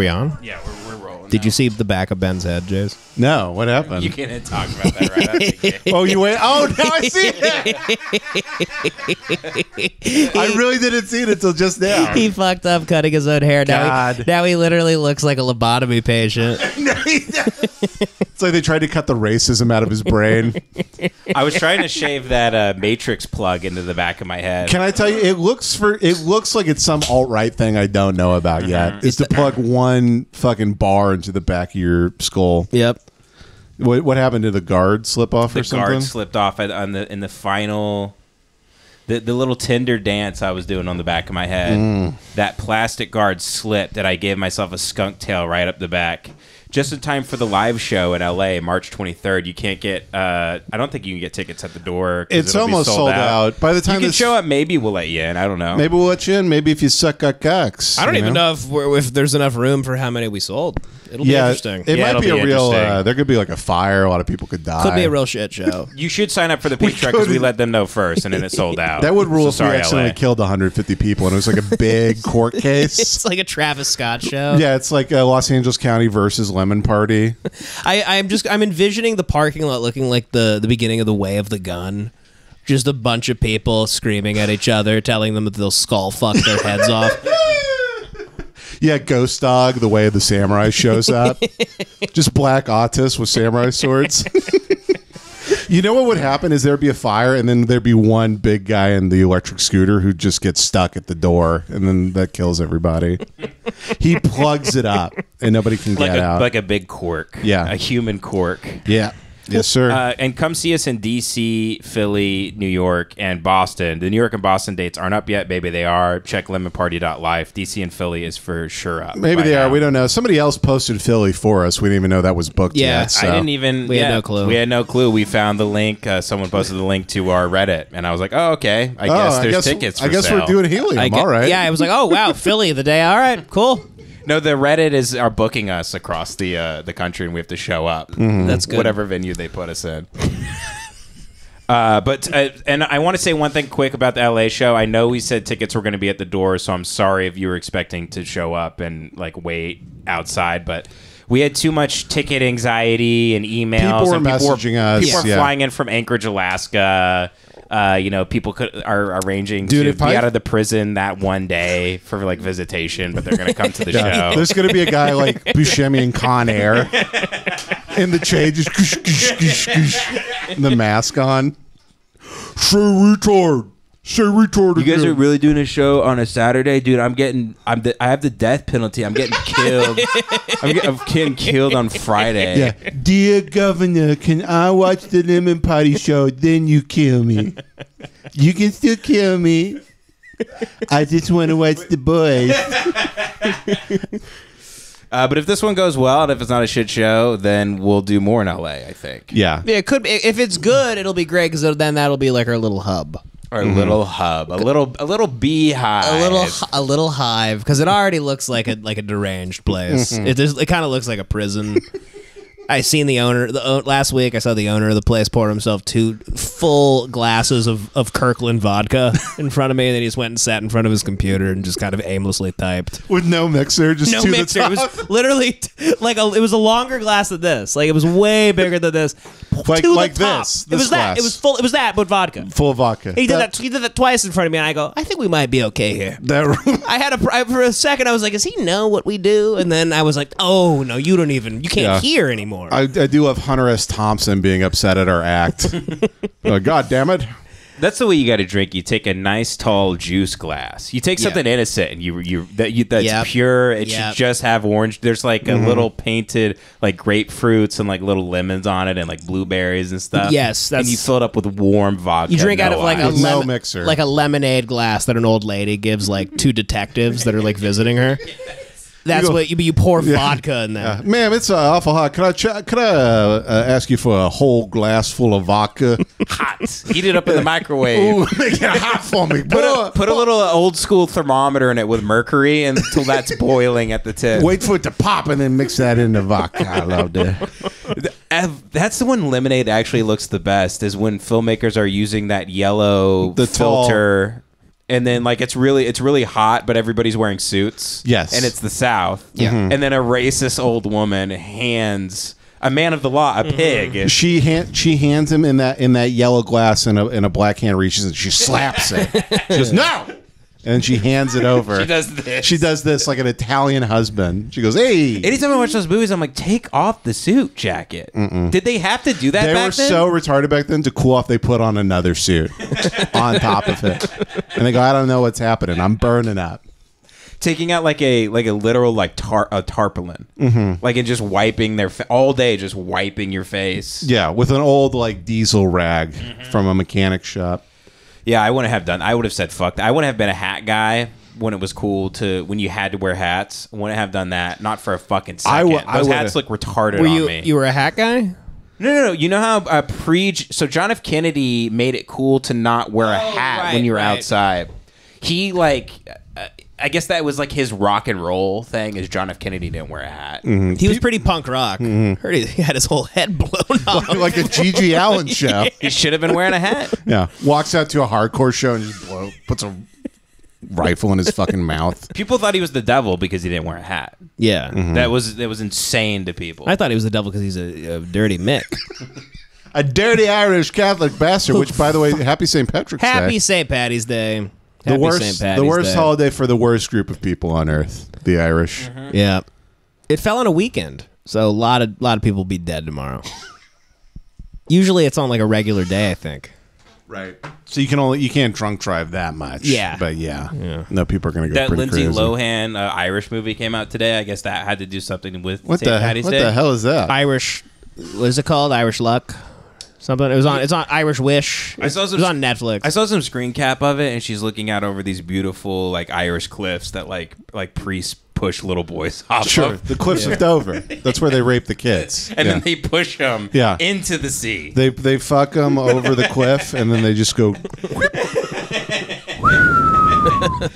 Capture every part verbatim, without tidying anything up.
we on? Yeah, we're, we're rolling. Did now. you see the back of Ben's head, Jace? No, what happened? You can't talk about that right after. Oh, you went. Oh, now I see it. I really didn't see it until just now. He fucked up cutting his own hair. God. Now he, now he literally looks like a lobotomy patient. No, he doesn't. It's like they tried to cut the racism out of his brain. I was trying to shave that uh, Matrix plug into the back of my head. Can I tell you? It looks for. It looks like it's some alt-right thing I don't know about yet. Mm-hmm. It's to plug one fucking bar into the back of your skull. Yep. What, what happened? Did the guard slip off the or something? The guard slipped off at, on the in the final. The, the little Tinder dance I was doing on the back of my head. Mm. That plastic guard slipped, and I gave myself a skunk tail right up the back. Just in time for the live show in L A, March twenty-third. You can't get, uh, I don't think you can get tickets at the door. It's almost sold, sold out. out. By the time you can show up, maybe we'll let you in. I don't know. Maybe we'll let you in. Maybe if you suck our cocks. I don't even know, know if, we're, if there's enough room for how many we sold. It'll yeah, be interesting. It yeah, might be a real, uh, there could be like a fire. A lot of people could die. Could be a real shit show. You should sign up for the Patreon because we, we let them know first and then it sold out. That would rule so if we accidentally L A killed one hundred fifty people and it was like a big court case. It's like a Travis Scott show. Yeah, it's like uh, Los Angeles County versus Lemon Party. I, I'm just, I'm envisioning the parking lot looking like the, the beginning of The Way of the Gun. Just a bunch of people screaming at each other, telling them that they'll skull fuck their heads off. Yeah, Ghost Dog, The Way of the Samurai shows up. Just black autists with samurai swords. You know what would happen is there'd be a fire, and then there'd be one big guy in the electric scooter who just gets stuck at the door, and then that kills everybody. He plugs it up, and nobody can like get a, out. Like a big cork. Yeah. A human cork. Yeah. Yes, sir. Uh, and come see us in D C, Philly, New York, and Boston. The New York and Boston dates aren't up yet. Maybe they are. Check lemon party dot life. D C and Philly is for sure up. Maybe they now. are. We don't know. Somebody else posted Philly for us. We didn't even know that was booked yeah, yet. So. I didn't even. We yeah, had no clue. We had no clue. We found the link. Uh, someone posted the link to our Reddit, and I was like, oh, okay. I oh, guess there's I guess, tickets for I guess sale. We're doing helium. I guess, all right. Yeah, I was like, oh, wow, Philly the day. All right, cool. No, the Reddit is are booking us across the uh, the country, and we have to show up. Mm. That's good. Whatever venue they put us in. uh, but uh, and I want to say one thing quick about the L A show. I know we said tickets were going to be at the door, so I'm sorry if you were expecting to show up and like wait outside, but. We had too much ticket anxiety and emails. People were and people messaging were, us. People yeah. were flying in from Anchorage, Alaska. Uh, you know, people could are arranging Dude, to be I... out of the prison that one day for like visitation, but they're going to come to the yeah. show. There's going to be a guy like Buscemi and Con Air in the changes, the mask on. Say retard. Say retard. You guys again. Are really doing a show on a Saturday, dude. I'm getting. I'm. The, I have the death penalty. I'm getting killed. I'm, get, I'm getting killed on Friday. Yeah. Dear Governor, can I watch the Lemon Party show? Then you kill me. You can still kill me. I just want to watch the boys. Uh, but if this one goes well, and if it's not a shit show, then we'll do more in L A. I think. Yeah. Yeah. It could. Be, if it's good, it'll be great because then that'll be like our little hub. Or a mm-hmm. little hub, a little, a little beehive, a little, a little hive, because it already looks like a like a deranged place. Mm-hmm. It is, it kind of looks like a prison. I seen the owner the, last week. I saw the owner of the place pour himself two full glasses of of Kirkland vodka in front of me, and then he just went and sat in front of his computer and just kind of aimlessly typed with no mixer, just no to mixer. The top. It was literally t like a, it was a longer glass than this. Like it was way bigger than this. Like to like the top. This. This. It was glass. That. It was full. It was that, but vodka. Full of vodka. He did that, that. He did that twice in front of me, and I go, I think we might be okay here. That. I had a I, for a second. I was like, does he know what we do? And then I was like, oh no, you don't even. You can't yeah. hear anymore. I, I do love Hunter S. Thompson being upset at our act. uh, God damn it. That's the way you got to drink. You take a nice tall juice glass. You take something yeah. innocent, and you you that you, that's yep. pure. It yep. should just have orange. There's like a mm-hmm. little painted like grapefruits and like little lemons on it, and like blueberries and stuff. Yes, that's, and you fill it up with warm vodka. You drink no out of like ice. a lemon no mixer, like a lemonade glass that an old lady gives like two detectives that are like visiting her. That's you go, what you you pour yeah, vodka in there, uh, ma'am. It's uh, awful hot. Could I ch could I uh, uh, ask you for a whole glass full of vodka? Hot. Heat it up in the microwave. Ooh, make it hot for me. Put a, put a little old school thermometer in it with mercury until that's boiling at the tip. Wait for it to pop and then mix that into vodka. I love that. That's the one lemonade actually looks the best is when filmmakers are using that yellow the filter. Tall. And then, like, it's really it's really hot, but everybody's wearing suits. Yes. And it's the South. Yeah. Mm-hmm. And then a racist old woman hands a man of the law a mm-hmm. pig. She hand, she hands him in that in that yellow glass, and a and a black hand reaches and she slaps it. She goes, no. And she hands it over. She does this. She does this like an Italian husband. She goes, hey. Anytime I watch those movies, I'm like, take off the suit jacket. Mm-mm. Did they have to do that they back then? They were so retarded back then. To cool off, they put on another suit on top of it. And they go, I don't know what's happening. I'm burning up. Taking out like a like a literal like tar a tarpaulin, mm-hmm. like and just wiping their fa all day, just wiping your face. Yeah, with an old like diesel rag mm-hmm. from a mechanic shop. Yeah, I wouldn't have done. I would have said fuck that. I wouldn't have been a hat guy when it was cool to when you had to wear hats. I wouldn't have done that. Not for a fucking second. I Those I hats look retarded were on you, me. You were a hat guy? No, no, no. You know how uh, pre so John F. Kennedy made it cool to not wear a oh, hat right, when you were right. outside. He like. Uh, I guess that was like his rock and roll thing is John F. Kennedy didn't wear a hat. Mm-hmm. He was pretty punk rock. Mm-hmm. Heard he had his whole head blown off. Like a G G Allen show. He should have been wearing a hat. Yeah. Walks out to a hardcore show and just blow, puts a rifle in his fucking mouth. People thought he was the devil because he didn't wear a hat. Yeah. Mm-hmm. That was that was insane to people. I thought he was the devil because he's a, a dirty Mick. A dirty Irish Catholic bastard, which by the way, happy Saint Patrick's Day. Happy Saint Patty's Day. The Happy worst, the worst Day. holiday for the worst group of people on earth, the Irish. Mm-hmm. Yeah, it fell on a weekend, so a lot of lot of people will be dead tomorrow. Usually, it's on like a regular day, I think. Right. So you can only you can't drunk drive that much. Yeah. But yeah, yeah. no people are gonna go. That pretty Lindsay crazy. Lohan uh, Irish movie came out today. I guess that had to do something with what Saint the Patty's what Day. the hell is that? Irish. What is it called? Irish Luck. Something. It was on. It's on Irish Wish. I saw some, it was on Netflix. I saw some screen cap of it, and she's looking out over these beautiful like Irish cliffs that like like priests push little boys off. Sure, of. the cliffs yeah. of Dover. That's where they rape the kids, and yeah. then they push them yeah. into the sea. They they fuck them over the cliff, and then they just go.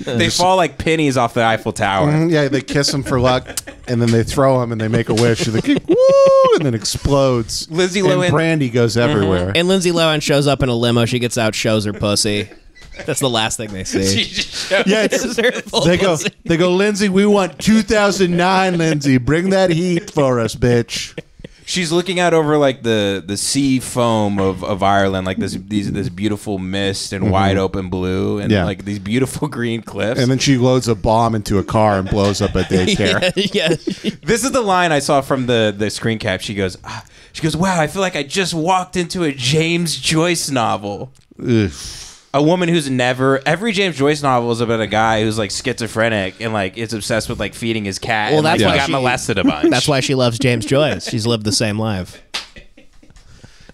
They fall like pennies off the Eiffel Tower. Mm-hmm, yeah, they kiss them for luck, and then they throw them, and they make a wish, and they kick, woo, and then explodes. Lindsay Lohan and brandy goes everywhere. Mm-hmm. And Lindsay Lohan shows up in a limo. She gets out, shows her pussy. That's the last thing they see. Yeah, it's, they go. They go. Lindsay, we want two thousand nine. Lindsay, bring that heat for us, bitch. She's looking out over like the the sea foam of, of Ireland, like this these this beautiful mist and mm-hmm. wide open blue, and yeah. like these beautiful green cliffs. And then she loads a bomb into a car and blows up a daycare. yeah, yeah. This is the line I saw from the the screen cap. She goes, ah. she goes, wow, I feel like I just walked into a James Joyce novel. Ugh. A woman who's never every James Joyce novel is about a guy who's like schizophrenic and like is obsessed with like feeding his cat. Well, and that's like, why yeah. got she, molested a bunch. That's why she loves James Joyce. She's lived the same life.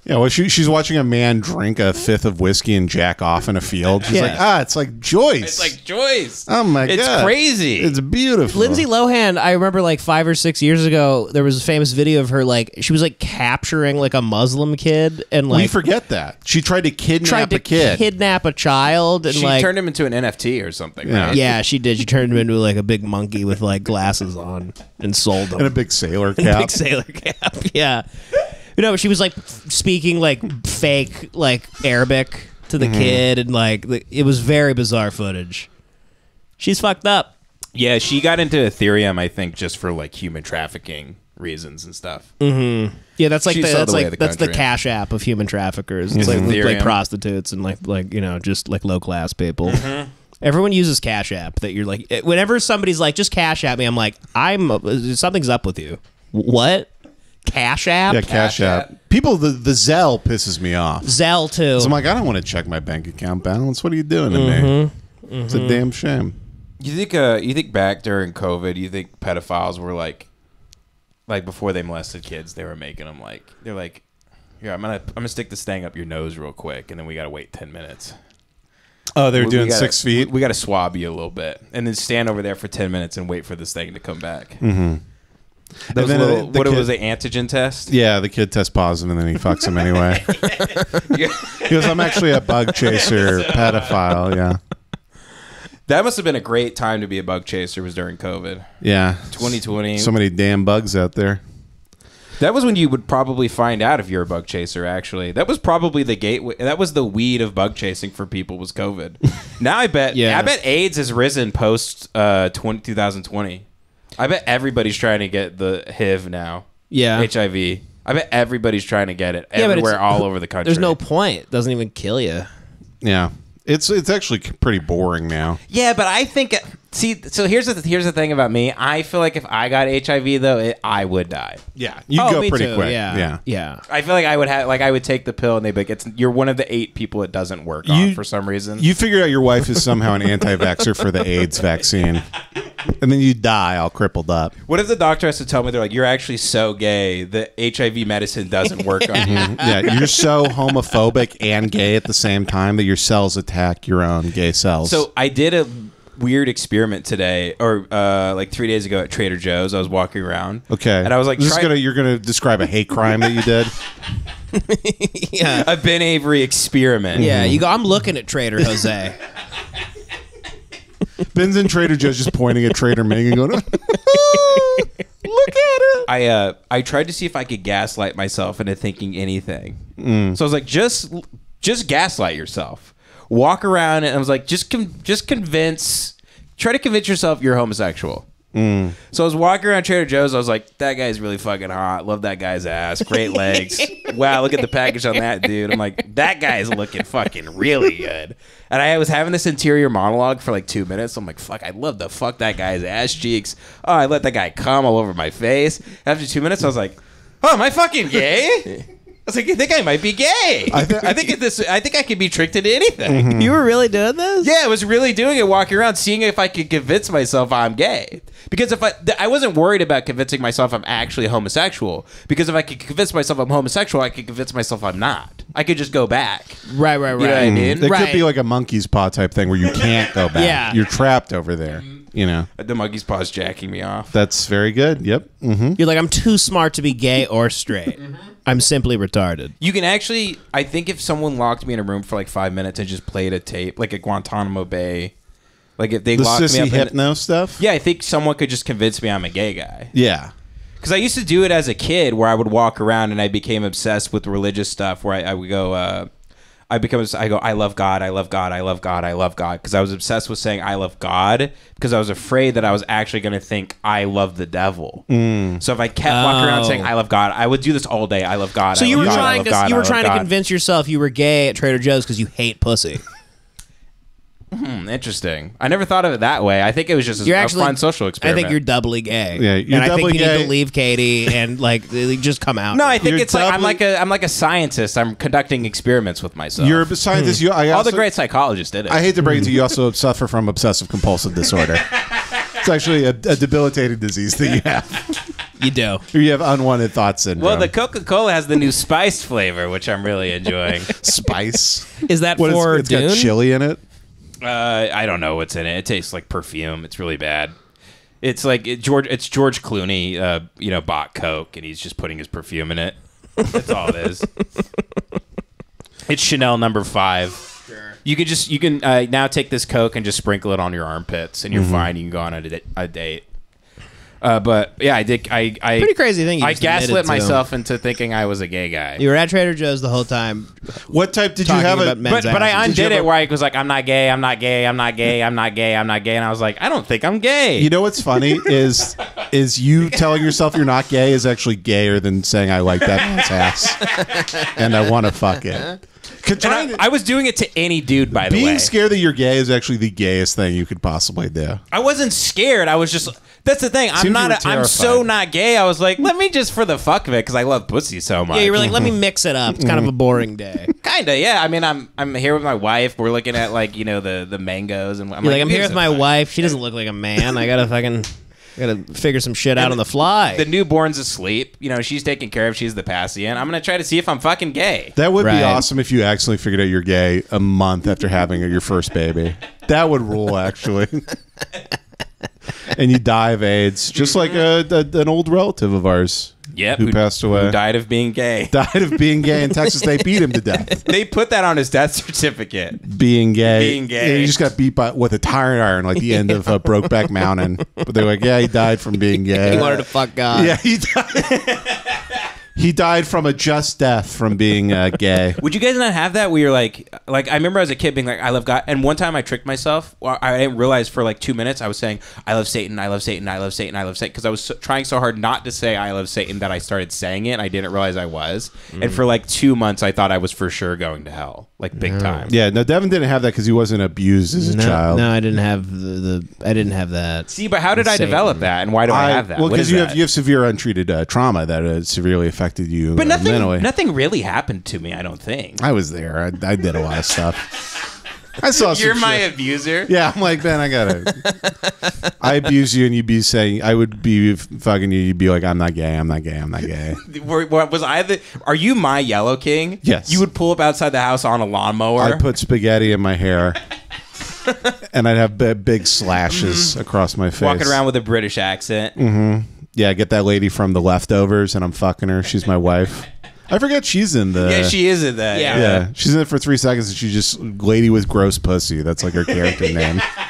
Yeah, well, she, she's watching a man drink a fifth of whiskey and jack off in a field. She's yeah. like, ah, it's like Joyce. It's like Joyce. Oh my it's god, it's crazy. It's beautiful. Lindsay Lohan. I remember like five or six years ago, there was a famous video of her like she was like capturing like a Muslim kid and like we forget that she tried to kidnap tried to a kid, kidnap a child, and she like, turned him into an N F T or something. Yeah, right? yeah, she did. She turned him into like a big monkey with like glasses on and sold him and a big sailor cap. And a big sailor cap. Yeah. You know, she was like speaking like fake like Arabic to the mm-hmm. kid, and like the, it was very bizarre footage. She's fucked up. Yeah, she got into Ethereum, I think, just for like human trafficking reasons and stuff. Mm-hmm. Yeah, that's like the, that's the like the that's the Cash App of human traffickers. It's mm-hmm. like, like prostitutes and like like you know just like low class people. Mm-hmm. Everyone uses Cash App. That you're like whenever somebody's like just Cash App me, I'm like I'm something's up with you. What? Cash App? Yeah, Cash, Cash App. App. People, the, the Zelle pisses me off. Zelle, too. So I'm like, I don't want to check my bank account balance. What are you doing mm-hmm. to me? Mm-hmm. It's a damn shame. You think uh, you think back during COVID, you think pedophiles were like, like before they molested kids, they were making them like, they're like, here, I'm going to I'm gonna stick this thing up your nose real quick, and then we got to wait ten minutes. Oh, they're doing gotta, six feet? We got to swab you a little bit, and then stand over there for ten minutes and wait for this thing to come back. Mm-hmm. Those and then little, the, the what kid, it was an antigen test? Yeah, the kid tests positive and then he fucks him anyway. He goes, I'm actually a bug chaser pedophile, yeah. That must have been a great time to be a bug chaser was during COVID. Yeah. twenty twenty. So many damn bugs out there. That was when you would probably find out if you're a bug chaser, actually. That was probably the gateway. That was the weed of bug chasing for people was COVID. Now I bet yeah. I bet AIDS has risen post uh, twenty twenty. I bet everybody's trying to get the H I V now. Yeah. H I V. I bet everybody's trying to get it yeah, everywhere all over the country. There's no point. It doesn't even kill you. Yeah. It's it's actually pretty boring now. Yeah, but I think... See, so here's the, here's the thing about me. I feel like if I got H I V, though, it, I would die. Yeah. You'd oh, go pretty too. quick. Yeah. yeah. Yeah. I feel like I would have, like, I would take the pill and they'd be like, it's, you're one of the eight people it doesn't work you, on for some reason. You figure out your wife is somehow an anti-vaxxer for the AIDS vaccine. And then you die all crippled up. What if the doctor has to tell me, they're like, you're actually so gay that H I V medicine doesn't work on you. Yeah, you're so homophobic and gay at the same time that your cells attack your own gay cells. So I did a weird experiment today, or uh, like three days ago at Trader Joe's. I was walking around. Okay. And I was like, Try gonna, you're going to describe a hate crime that you did? Yeah. A Ben Avery experiment. Yeah, mm-hmm. you go, I'm looking at Trader Jose. Ben's in Trader Joe's just pointing at Trader Ming and going, oh, look at it. I uh, I tried to see if I could gaslight myself into thinking anything. Mm. So I was like, just just gaslight yourself. Walk around, and I was like, just con just convince, try to convince yourself you're homosexual. Mm. So I was walking around Trader Joe's. I was like, that guy's really fucking hot. Love that guy's ass. Great legs. Wow, look at the package on that dude. I'm like, that guy's looking fucking really good. And I was having this interior monologue for like two minutes. So I'm like, fuck, I love the fuck that guy's ass cheeks. Oh, I let that guy cum all over my face. After two minutes, I was like, oh, am I fucking gay? I was like, I think I might be gay. I, th I think this. I think I could be tricked into anything. Mm-hmm. You were really doing this? Yeah, I was really doing it, walking around, seeing if I could convince myself I'm gay. Because if I, I wasn't worried about convincing myself I'm actually homosexual. Because if I could convince myself I'm homosexual, I could convince myself I'm not. I could just go back. Right, right, right. You know what I mean? It right. could be like a monkey's paw type thing where you can't go back. Yeah. You're trapped over there. You know, the monkey's paw is jacking me off. That's very good. Yep. Mm-hmm. You're like, I'm too smart to be gay or straight. Mm-hmm. I'm simply retarded. You can actually, I think, if someone locked me in a room for like five minutes and just played a tape, like a Guantanamo Bay, like if they the locked me up, hypno in, stuff. Yeah, I think someone could just convince me I'm a gay guy. Yeah. Because I used to do it as a kid, where I would walk around and I became obsessed with religious stuff. Where I, I would go, uh, I become, I go, I love God, I love God, I love God, I love God. Because I was obsessed with saying I love God, because I was afraid that I was actually going to think I love the devil. Mm. So if I kept oh. walking around saying I love God, I would do this all day. I love God. So I you were God, trying, God, you were trying God. to convince yourself you were gay at Trader Joe's because you hate pussy. Hmm, interesting. I never thought of it that way. I think it was just a, actually, a fun social experiment. I think you're doubly gay. Yeah, you're and I doubly think you gay. need to leave Katie and like just come out. No, I think you're it's like I'm like a I'm like a scientist. I'm conducting experiments with myself. You're a scientist. Mm. You, I also, all the great psychologists did it. I hate to break it to you. You also suffer from obsessive compulsive disorder. It's actually a, a debilitating disease that you have. You do. You have unwanted thoughts syndrome. Well, the Coca-Cola has the new spice flavor, which I'm really enjoying. Spice? Is that what for? Is, it's Dune? Got chili in it. Uh, I don't know what's in it. It tastes like perfume. It's really bad. It's like it, George. It's George Clooney. Uh, you know, bought Coke and he's just putting his perfume in it. That's all it is. It's Chanel number five. Sure. You could just you can uh, now take this Coke and just sprinkle it on your armpits and you're mm-hmm. fine. You can go on a, a date. Uh, but yeah, I did. I, I pretty crazy thing. You I gaslit myself into thinking I was a gay guy. You were at Trader Joe's the whole time. What type did you have? A, but, but I undid did it where I was like, I'm not gay. I'm not gay. I'm not gay. I'm not gay. I'm not gay. And I was like, I don't think I'm gay. You know what's funny is is you telling yourself you're not gay is actually gayer than saying I like that man's ass and I want to fuck it. I, I was doing it to any dude, by the way. Being scared that you're gay is actually the gayest thing you could possibly do. I wasn't scared. I was just. That's the thing. I'm not. A, I'm so not gay. I was like, let me just for the fuck of it, because I love pussy so much. Yeah, you were like, let me mix it up. It's kind of a boring day. Kinda, yeah. I mean, I'm I'm here with my wife. We're looking at like you know the the mangoes and I'm You're like, like I'm here with my wife. She doesn't look like a man. I gotta fucking. I gotta figure some shit out on the fly. The newborn's asleep. You know, she's taken care of. She's the passy in. I'm going to try to see if I'm fucking gay. That would right. be awesome if you actually figured out you're gay a month after having your first baby. That would rule, actually. And you die of AIDS, just like a, a, an old relative of ours. Yep, who, who passed away. Who died of being gay. Died of being gay in Texas. They beat him to death. They put that on his death certificate. Being gay. Being gay. Yeah, he just got beat by, with a tire iron, like the end of uh, Brokeback Mountain. But they were like, yeah, he died from being gay. He wanted to fuck God. Yeah, he died. He died from a just death from being uh, gay. Would you guys not have that where you're like, like I remember as a kid being like, I love God. And one time I tricked myself. Or I didn't realize for like two minutes I was saying, I love Satan, I love Satan, I love Satan, I love Satan. Because I was so, trying so hard not to say I love Satan that I started saying it. And I didn't realize I was. Mm. And for like two months I thought I was for sure going to hell. Like big no. time. Yeah, no, Devin didn't have that because he wasn't abused as a no, child. No, I didn't have the, the, I didn't have that. See, but how did Satan. I develop that? And why do I, I have that? Well, because you that? have you have severe untreated uh, trauma that uh, severely affects affected you but nothing mentally. Nothing really happened to me. I don't think I was there. I, I did a lot of stuff. I saw you're my shit. abuser. Yeah, I'm like, man, I gotta I abuse you and you'd be saying I would be fucking you, you'd be like, I'm not gay, I'm not gay, I'm not gay. Was I the are you my yellow king? Yes. You would pull up outside the house on a lawnmower. I put spaghetti in my hair. And I'd have b big slashes mm-hmm. across my face, walking around with a British accent. Mm-hmm. Yeah, get that lady from The Leftovers, and I'm fucking her. She's my wife. I forget she's in the... Yeah, she is in that. Yeah, yeah. She's in it for three seconds, and she's just Lady with Gross Pussy. That's like her character name. Yeah.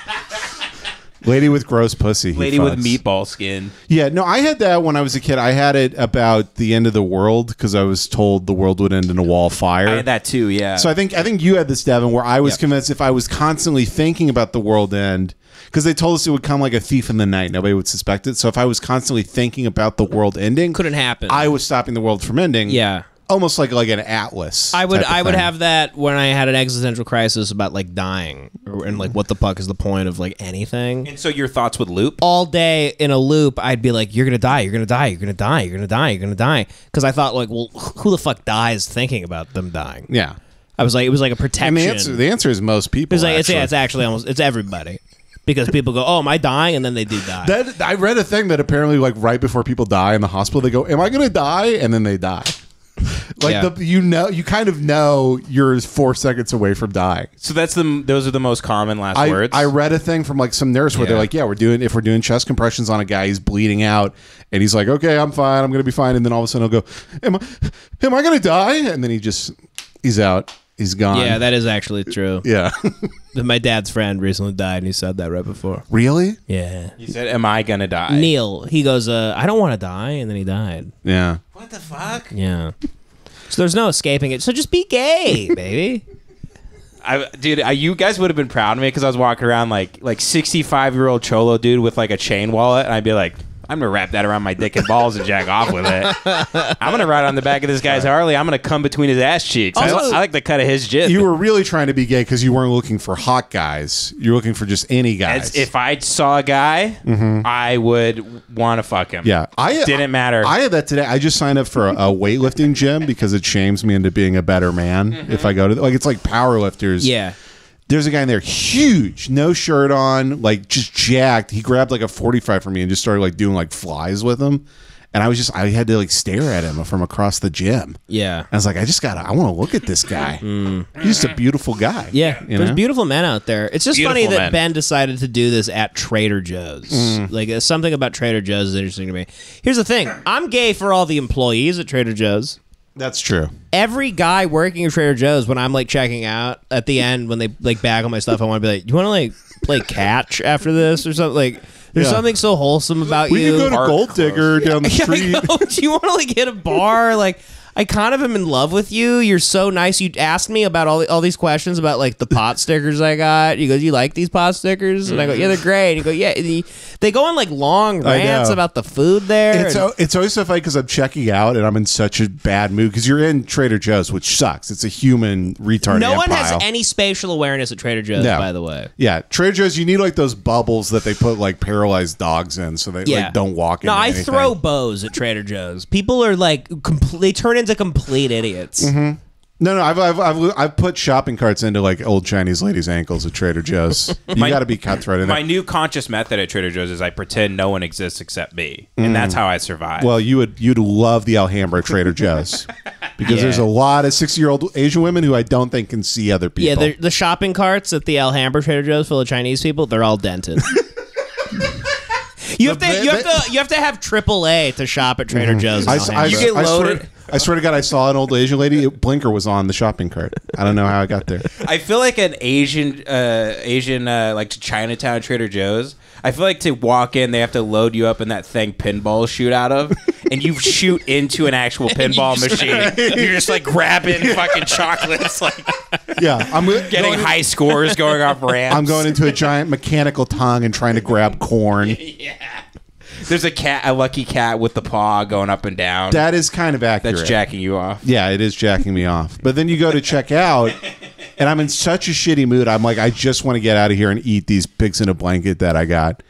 Lady with Gross Pussy. Lady fucks. With Meatball Skin. Yeah, no, I had that when I was a kid. I had it about the end of the world because I was told the world would end in a wall of fire. I had that too, yeah. So I think, I think you had this, Devin, where I was yep. convinced if I was constantly thinking about the world end... Because they told us it would come like a thief in the night. Nobody would suspect it. So if I was constantly thinking about the world ending... Couldn't happen. I was stopping the world from ending. Yeah. Almost like like an atlas. I would I would have that when I had an existential crisis about like dying or, and like what the fuck is the point of like anything. And so your thoughts would loop all day in a loop. I'd be like, you're gonna die, you're gonna die, you're gonna die, you're gonna die, you're gonna die. Because I thought like, well, who the fuck dies thinking about them dying? Yeah. I was like, it was like a protection. And the answer the answer is most people. It's like, it's, yeah, it's actually almost it's everybody. Because people go, oh, am I dying? And then they do die. That, I read a thing that apparently, like, right before people die in the hospital, they go, am I going to die? And then they die. Like, yeah. the, you know, you kind of know you're four seconds away from dying. So that's the those are the most common last I, words. I read a thing from like some nurse where yeah. they're like, yeah, we're doing if we're doing chest compressions on a guy, he's bleeding out, and he's like, okay, I'm fine, I'm gonna be fine, and then all of a sudden he'll go, am I, am I gonna die? And then he just he's out. He's gone. Yeah, that is actually true. Yeah. My dad's friend recently died, and he said that right before. Really? Yeah. He said, am I going to die? Neil. He goes, uh, I don't want to die, and then he died. Yeah. What the fuck? Yeah. So there's no escaping it. So just be gay, baby. I, dude, I, you guys would have been proud of me because I was walking around like like sixty-five-year-old cholo dude with like a chain wallet, and I'd be like... I'm going to wrap that around my dick and balls and jack off with it. I'm going to ride on the back of this guy's Harley. I'm going to come between his ass cheeks. Also, I, I like the cut of his jib. You were really trying to be gay because you weren't looking for hot guys. You were looking for just any guys. As if I saw a guy, mm-hmm. I would want to fuck him. Yeah. I Didn't I, matter. I had that today. I just signed up for a, a weightlifting gym because it shames me into being a better man mm-hmm. if I go to... Like, it's like powerlifters. Yeah. There's a guy in there, huge, no shirt on, like just jacked. He grabbed like a forty-five from me and just started like doing like flies with him. And I was just, I had to like stare at him from across the gym. Yeah. I was like, I just gotta, I want to look at this guy. Mm. He's just a beautiful guy. Yeah. There's know? beautiful men out there. It's just beautiful funny that men. Ben decided to do this at Trader Joe's. Mm. Like something about Trader Joe's is interesting to me. Here's the thing. I'm gay for all the employees at Trader Joe's. That's true. Every guy working at Trader Joe's, when I'm like checking out at the end, when they like bag all my stuff, I want to be like, "You want to like play catch after this or something?" Like, there's yeah. something so wholesome about we you. We could go to Gold Digger yeah. down the yeah, street. Go, do you want to like hit a bar? Like, I kind of am in love with you. You're so nice. You asked me about all the, all these questions about like the pot stickers I got. You go, "Do you like these pot stickers?" And I go, "Yeah, they're great." And you go, "Yeah." And he, they go on like long rants about the food there. It's, and, it's always so funny because I'm checking out and I'm in such a bad mood because you're in Trader Joe's, which sucks. It's a human retarded. No one has any spatial awareness at Trader Joe's, no. by the way. Yeah, Trader Joe's, you need like those bubbles that they put like paralyzed dogs in so they yeah. like, don't walk. No, into I anything. Throw bows at Trader Joe's. People are like completely turn. Into complete idiots. Mm-hmm. No, no, I've, I've I've I've put shopping carts into like old Chinese ladies' ankles at Trader Joe's. You got to be cutthroat in that. My new conscious method at Trader Joe's is I pretend no one exists except me, mm. and that's how I survive. Well, you would you'd love the Alhambra Trader Joe's because yeah. there's a lot of sixty-year-old Asian women who I don't think can see other people. Yeah, the shopping carts at the Alhambra Trader Joe's full of Chinese people, they're all dented. You have to you have to you have to have triple A to shop at Trader mm. Joe's. I, I, you get loaded. I swear, I swear to God, I saw an old Asian lady. Blinker was on the shopping cart. I don't know how I got there. I feel like an Asian, uh, Asian uh, like to Chinatown Trader Joe's. I feel like to walk in, they have to load you up in that thing pinball shoot out of. and you shoot into an actual pinball you machine. Right. You're just like grabbing fucking chocolates, like yeah, I'm getting high in, scores going off ramps. I'm going into a giant mechanical tongue and trying to grab corn. Yeah. There's a cat, a lucky cat with the paw going up and down. That is kind of accurate. That's jacking you off. Yeah, it is jacking me off. But then you go to check out, and I'm in such a shitty mood. I'm like, I just want to get out of here and eat these pigs in a blanket that I got.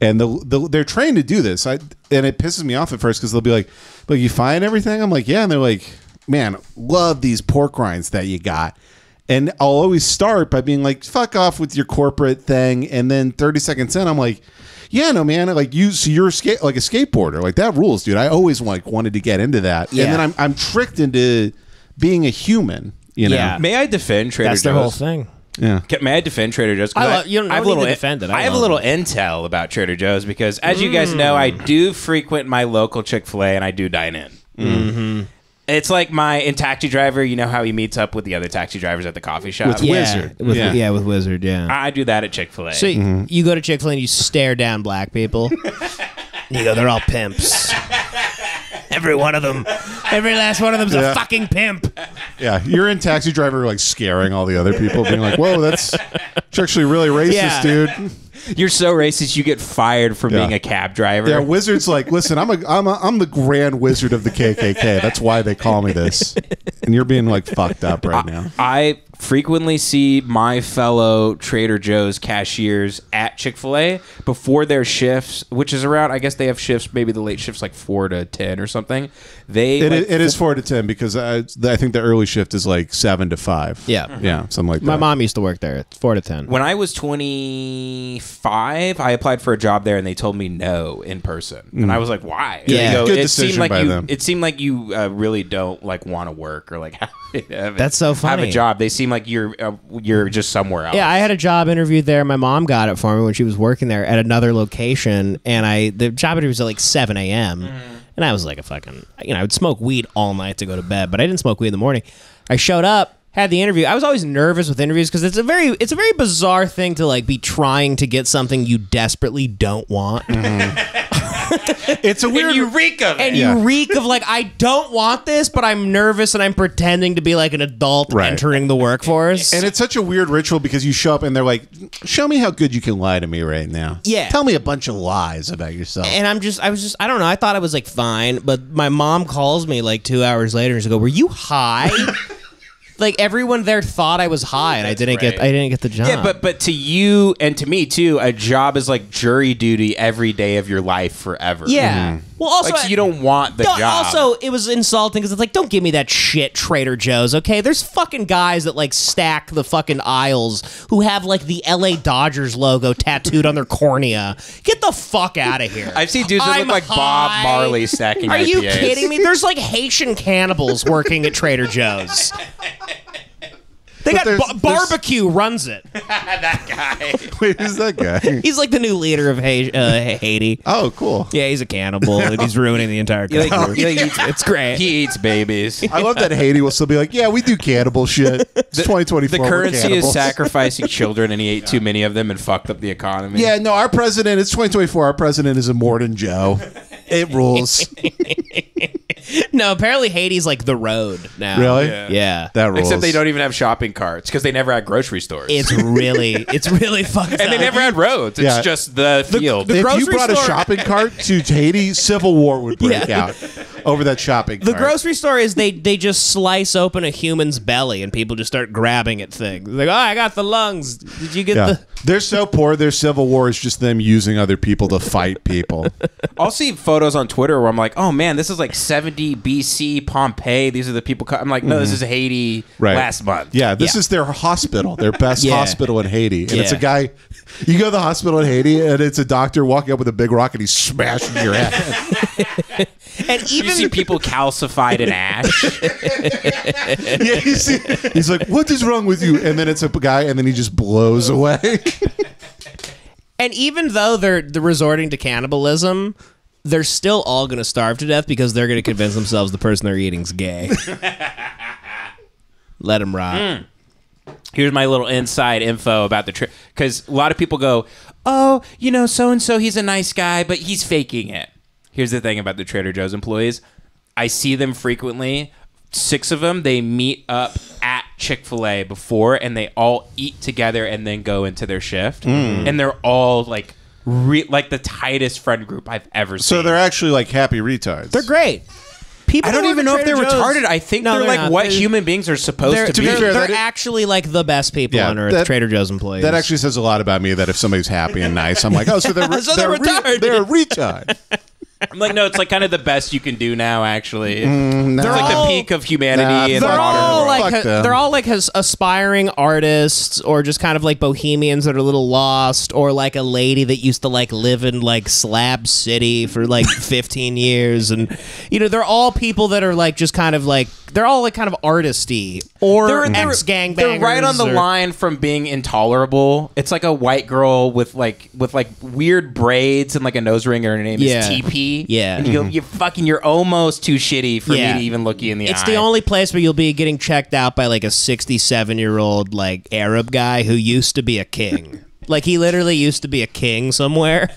And the, the, they're trained to do this. I, and it pisses me off at first because they'll be like, look, you find everything? I'm like, yeah. And they're like, man, love these pork rinds that you got. And I'll always start by being like, fuck off with your corporate thing. And then thirty seconds in, I'm like, yeah, no, man. Like you, so you're skate like a skateboarder. Like that rules, dude. I always like wanted to get into that, yeah. And then I'm I'm tricked into being a human. You know. Yeah. May I defend Trader Joe's? That's the whole thing. Yeah. May I defend Trader Joe's? I, I, you don't, I have a little defend it. I, I have a little intel about Trader Joe's because, as mm. you guys know, I do frequent my local Chick-fil-A and I do dine in. Mm-hmm. It's like my in Taxi Driver. You know how he meets up with the other taxi drivers at the coffee shop with yeah, Wizard. With, yeah. yeah, with Wizard. Yeah, I do that at Chick-fil-A. So mm-hmm. you go to Chick-fil-A and you stare down black people. You go, they're all pimps. Every one of them, every last one of them's yeah. a fucking pimp. Yeah, you're in Taxi Driver, like scaring all the other people, being like, "Whoa, that's actually really racist, yeah. dude." You're so racist, you get fired from yeah. being a cab driver. Yeah, Wizard's like, listen, I'm a, I'm, a, I'm the grand wizard of the K K K. That's why they call me this. And you're being like fucked up right I, now. I frequently see my fellow Trader Joe's cashiers at Chick-fil-A before their shifts, which is around, I guess they have shifts, maybe the late shifts like four to ten or something. They It, like, is, it is four to ten because I, I think the early shift is like seven to five. Yeah. Mm-hmm. Yeah, something like that. My mom used to work there at four to ten. When I was twenty-five, I applied for a job there and they told me no in person. Mm. And I was like, why? Yeah, go, good it decision seemed like by you, them. It seemed like you uh, really don't like want to work or like have, have That's so funny. Have a job. They seem like you're uh, you're just somewhere else. Yeah, I had a job interview there. My mom got it for me when she was working there at another location, and I the job interview was at like seven A M Mm. And I was like a fucking, you know, I would smoke weed all night to go to bed, but I didn't smoke weed in the morning. I showed up. Had the interview. I was always nervous with interviews because it's a very it's a very bizarre thing to like be trying to get something you desperately don't want. Mm-hmm. It's a weird and you reek of it. And yeah. you reek of like I don't want this, but I'm nervous and I'm pretending to be like an adult right. entering the workforce. And it's such a weird ritual because you show up and they're like, "Show me how good you can lie to me right now." Yeah, tell me a bunch of lies about yourself. And I'm just I was just I don't know. I thought I was like fine, but my mom calls me like two hours later and she's like, "Were you high?" Like everyone there thought I was high, and That's I didn't right. get. I didn't get the job. Yeah, but but to you and to me too, a job is like jury duty every day of your life forever. Yeah. Mm-hmm. Well, also like, so you don't want the no, job. Also, it was insulting because it's like, don't give me that shit, Trader Joe's. Okay, there's fucking guys that like stack the fucking aisles who have like the L A Dodgers logo tattooed on their cornea. Get the fuck out of here! I've seen dudes that I'm look like high. Bob Marley stacking. Are I P As. You kidding me? There's like Haitian cannibals working at Trader Joe's. They but got there's, barbecue there's... runs it. That guy. Wait, who's that guy? He's like the new leader of ha uh, Haiti. Oh, cool. Yeah, he's a cannibal. And he's ruining the entire country. Oh, yeah. he eats, it's great. He eats babies. I love that Haiti will still be like, yeah, we do cannibal shit. It's the, twenty twenty-four. The currency is sacrificing children, and he ate yeah. too many of them and fucked up the economy. Yeah, no, our president, it's twenty twenty-four. Our president is a Morton Joe. It rules. No, apparently Haiti's like the road now. Really? Yeah. yeah. That rules. Except they don't even have shopping carts because they never had grocery stores. It's really, it's really fucked up. And they never had roads. It's yeah. just the field. The, the if you brought store... a shopping cart to Haiti, civil war would break yeah. out over that shopping cart. The grocery store is they they just slice open a human's belly and people just start grabbing at things. Like, oh, I got the lungs. Did you get yeah. the... They're so poor, their civil war is just them using other people to fight people. I'll see photos on Twitter where I'm like, oh man, this is like seventy B C Pompeii. These are the people. I'm like, no, this is Haiti right. last month. Yeah, this yeah. is their hospital, their best yeah. hospital in Haiti. And yeah. it's a guy, you go to the hospital in Haiti and it's a doctor walking up with a big rock and he's smashing your head. And even you see people calcified in ash. Yeah, you see, he's like, what is wrong with you? And then it's a guy and then he just blows away. And even though they're, they're resorting to cannibalism, they're still all going to starve to death because they're going to convince themselves the person they're eating's gay. Let them rot. Mm. Here's my little inside info about the trip. Because a lot of people go, oh, you know, so-and-so, he's a nice guy, but he's faking it. here's the thing about the Trader Joe's employees. I see them frequently. Six of them, they meet up at Chick-fil-A before, and they all eat together and then go into their shift. Mm. And they're all like re like the tightest friend group I've ever seen. So they're actually like happy retards. They're great. People I don't even know if they're Joe's. retarded. I think no, they're, they're like not. what they're, human beings are supposed to, to be. They're, they're, they're actually like the best people yeah, on earth, that, Trader Joe's employees. That actually says a lot about me, that if somebody's happy and nice, I'm like, oh, so they're, so they're, they're retarded. Re they're a retard. I'm like, no, it's like kind of the best you can do now, actually. Mm, no. They're like all, the peak of humanity. Nah, and they're, all like, ha, they're all like has aspiring artists or just kind of like bohemians that are a little lost, or like a lady that used to like live in like Slab City for like fifteen years. And, you know, they're all people that are like just kind of like, they're all like kind of artisty or ex-gangbangers. They're right on the or, line from being intolerable. It's like a white girl with like with like weird braids and like a nose ring, and her name yeah. is T P. Yeah, and you go, mm-hmm. you're fucking, you're almost too shitty for yeah. me to even look you in the it's eye. It's the only place where you'll be getting checked out by like a sixty-seven year old like Arab guy who used to be a king. Like he literally used to be a king somewhere.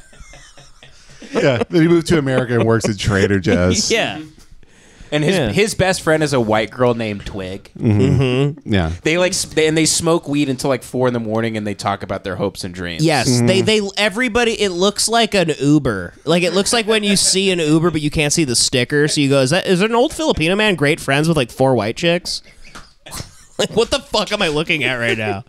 Yeah, then he moved to America and works at Trader Joe's. Yeah. And his yeah. his best friend is a white girl named Twig. Mm-hmm. Mm-hmm. Yeah, they like they, and they smoke weed until like four in the morning, and they talk about their hopes and dreams. Yes, mm-hmm. they they everybody. It looks like an Uber. Like it looks like when you see an Uber, but you can't see the sticker. So you go, is that is there an old Filipino man great friends with like four white chicks? Like what the fuck am I looking at right now?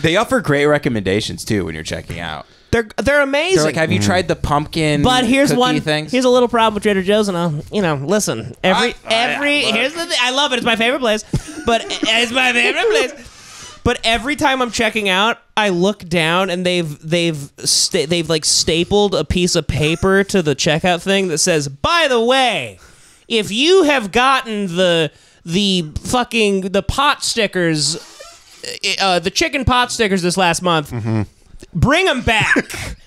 They offer great recommendations too when you're checking out. They're they're amazing. They're like, have you mm. tried the pumpkin? But here's one. Things? Here's a little problem with Trader Joe's, and I'll you know listen. Every I, every I here's the thing. I love it. It's my favorite place. But it's my favorite place. But every time I'm checking out, I look down, and they've they've sta they've like stapled a piece of paper to the checkout thing that says, by the way, if you have gotten the the fucking the pot stickers, uh, the chicken pot stickers this last month. Mm-hmm. Bring them back,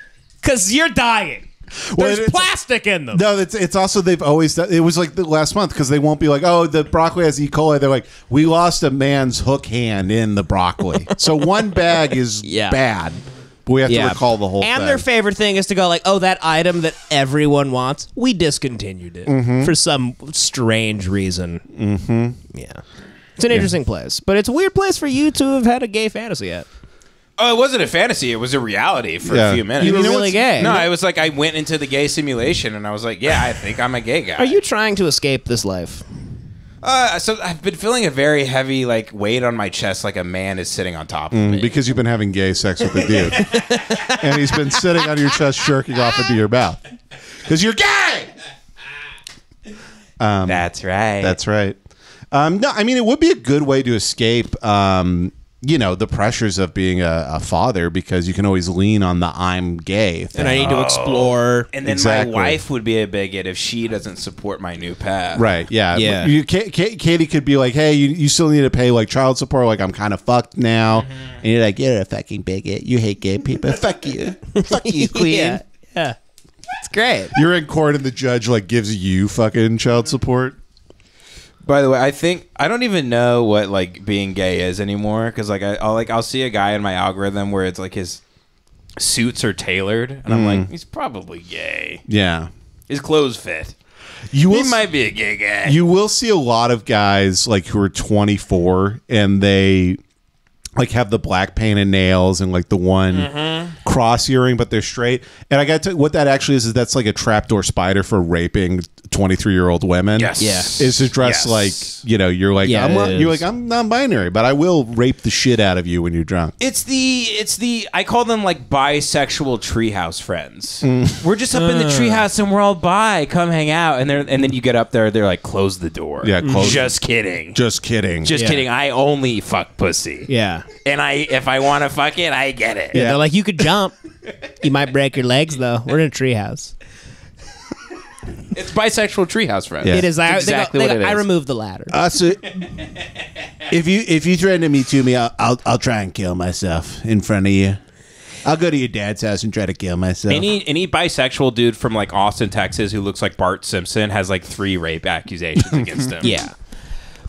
because you're dying. Well, There's plastic in them. No, it's, it's also they've always done, it was like the last month, because they won't be like, oh, the broccoli has E. coli. They're like, we lost a man's hook hand in the broccoli. So one bag is yeah. bad. But we have yeah. to recall the whole and thing. And their favorite thing is to go like, oh, that item that everyone wants, we discontinued it mm-hmm. for some strange reason. Mm-hmm. Yeah. It's an yeah. interesting place, but it's a weird place for you to have had a gay fantasy at. Oh, it wasn't a fantasy. It was a reality for yeah. a few minutes. You were you know really gay. No, I was like, I went into the gay simulation, and I was like, yeah, I think I'm a gay guy. Are you trying to escape this life? Uh, so I've been feeling a very heavy like weight on my chest, like a man is sitting on top of mm, me. Because you've been having gay sex with a dude. And he's been sitting on your chest, jerking off into your mouth. Because you're gay! Um, that's right. That's right. Um, no, I mean, it would be a good way to escape... Um, you know, the pressures of being a, a father, because you can always lean on the I'm gay thing. And I need to explore. And then exactly. my wife would be a bigot if she doesn't support my new path. Right, yeah. yeah. You, Katie could be like, hey, you, you still need to pay like child support. Like, I'm kind of fucked now. Mm-hmm. And you're like, you're a fucking bigot. You hate gay people. Fuck you. Fuck you, queen. Yeah. yeah. It's great. You're in court and the judge like gives you fucking child support. By the way, I think I don't even know what like being gay is anymore, because like I, I'll like I'll see a guy in my algorithm where it's like his suits are tailored, and mm. I'm like, he's probably gay. Yeah, his clothes fit. You will he might be a gay guy. You will see a lot of guys like who are twenty-four and they like have the black painted nails and like the one mm-hmm. cross earring, but they're straight. And I got to what that actually is is that's like a trapdoor spider for raping twenty-three year old women. Yes. yes. Is to dress yes. like, you know, you're like, yeah, I'm not, you're like, I'm non-binary, but I will rape the shit out of you when you're drunk. It's the, it's the, I call them like bisexual treehouse friends. Mm. We're just up uh. in the treehouse and we're all bi. Come hang out. And they're, and then you get up there, they're like, close the door. Yeah. Close just it. kidding. Just kidding. Just yeah. kidding. I only fuck pussy. Yeah. And I, if I want to fuck it, I get it. Yeah. yeah. They're like, you could jump. You might break your legs though. We're in a treehouse. It's bisexual treehouse friends. Yeah. It is I, exactly they go, they go, what it is. I removed the ladder. Uh, so if you if you threaten to me to me, I'll, I'll I'll try and kill myself in front of you. I'll go to your dad's house and try to kill myself. Any any bisexual dude from like Austin, Texas, who looks like Bart Simpson has like three rape accusations against him. Yeah.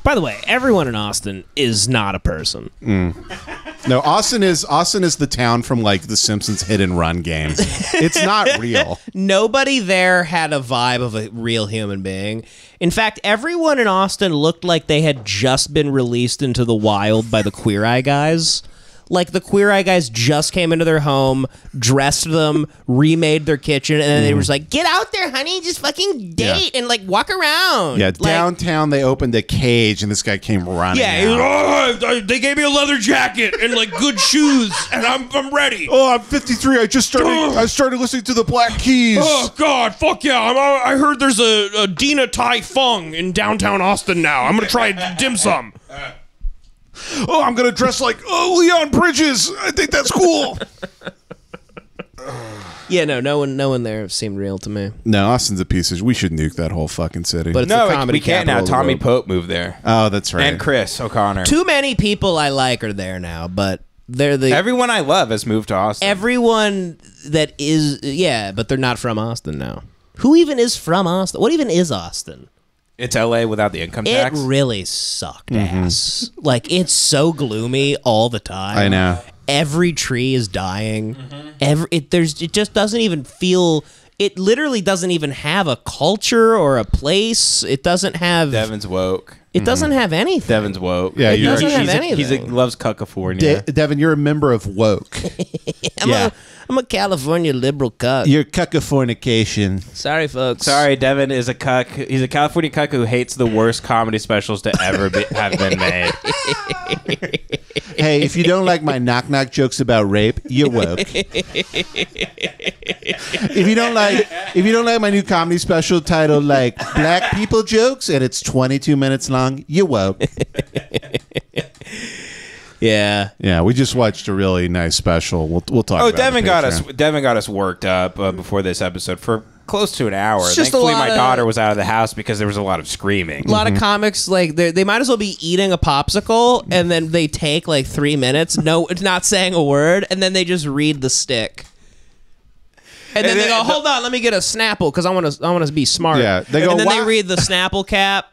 By the way, everyone in Austin is not a person. Mm. No, Austin is Austin is the town from like the Simpsons hit and run game. It's not real. Nobody there had a vibe of a real human being. In fact, everyone in Austin looked like they had just been released into the wild by the Queer Eye guys. Like the Queer Eye guys just came into their home, dressed them, remade their kitchen, and then mm. they were just like, "Get out there, honey! Just fucking date yeah. and like walk around." Yeah, like, downtown they opened a cage, and this guy came running. Yeah, out. Was, oh, they gave me a leather jacket and like good shoes, and I'm I'm ready. Oh, I'm fifty-three. I just started. I started listening to the Black Keys. Oh God, fuck yeah! I'm, I heard there's a, a Dina Tai Fung in downtown Austin now. I'm gonna try dim sum. Oh, I'm going to dress like oh, Leon Bridges. I think that's cool. Yeah, no, no one no one there seemed real to me. No, Austin's a piece of shit. We should nuke that whole fucking city. But it's no, a comedy it, we can't now. Tommy Pope moved there. Oh, that's right. And Chris O'Connor. Too many people I like are there now, but they're the... Everyone I love has moved to Austin. Everyone that is... Yeah, but they're not from Austin now. Who even is from Austin? What even is Austin? It's L A without the income tax. It really sucked mm-hmm. ass. Like, it's so gloomy all the time. I know. Every tree is dying. Mm-hmm. Every it, there's it just doesn't even feel. It literally doesn't even have a culture or a place. It doesn't have. Devin's woke. It doesn't have anything. Devin's woke. Yeah, it doesn't have anything. He loves California. De Devin, you're a member of woke. I'm, yeah. a, I'm a California liberal cuck. You're cuckafornication. Sorry, folks. Sorry, Devin is a cuck. He's a California cuck who hates the worst comedy specials to ever be, have been made. Hey, if you don't like my knock-knock jokes about rape, you're woke. If you don't like, if you don't like my new comedy special titled like Black People Jokes and it's twenty-two minutes long, you woke. Yeah, yeah. We just watched a really nice special. We'll we'll talk. Oh, about Devin got us. Devin got us worked up uh, before this episode for close to an hour. Thankfully, my of, daughter was out of the house because there was a lot of screaming. A lot mm-hmm. of comics like they they might as well be eating a popsicle and then they take like three minutes, no, not saying a word, and then they just read the stick. And then and they, they go, "Hold the, on, let me get a Snapple because I want to I want to be smart." Yeah, they go. And then wow. they read the Snapple cap.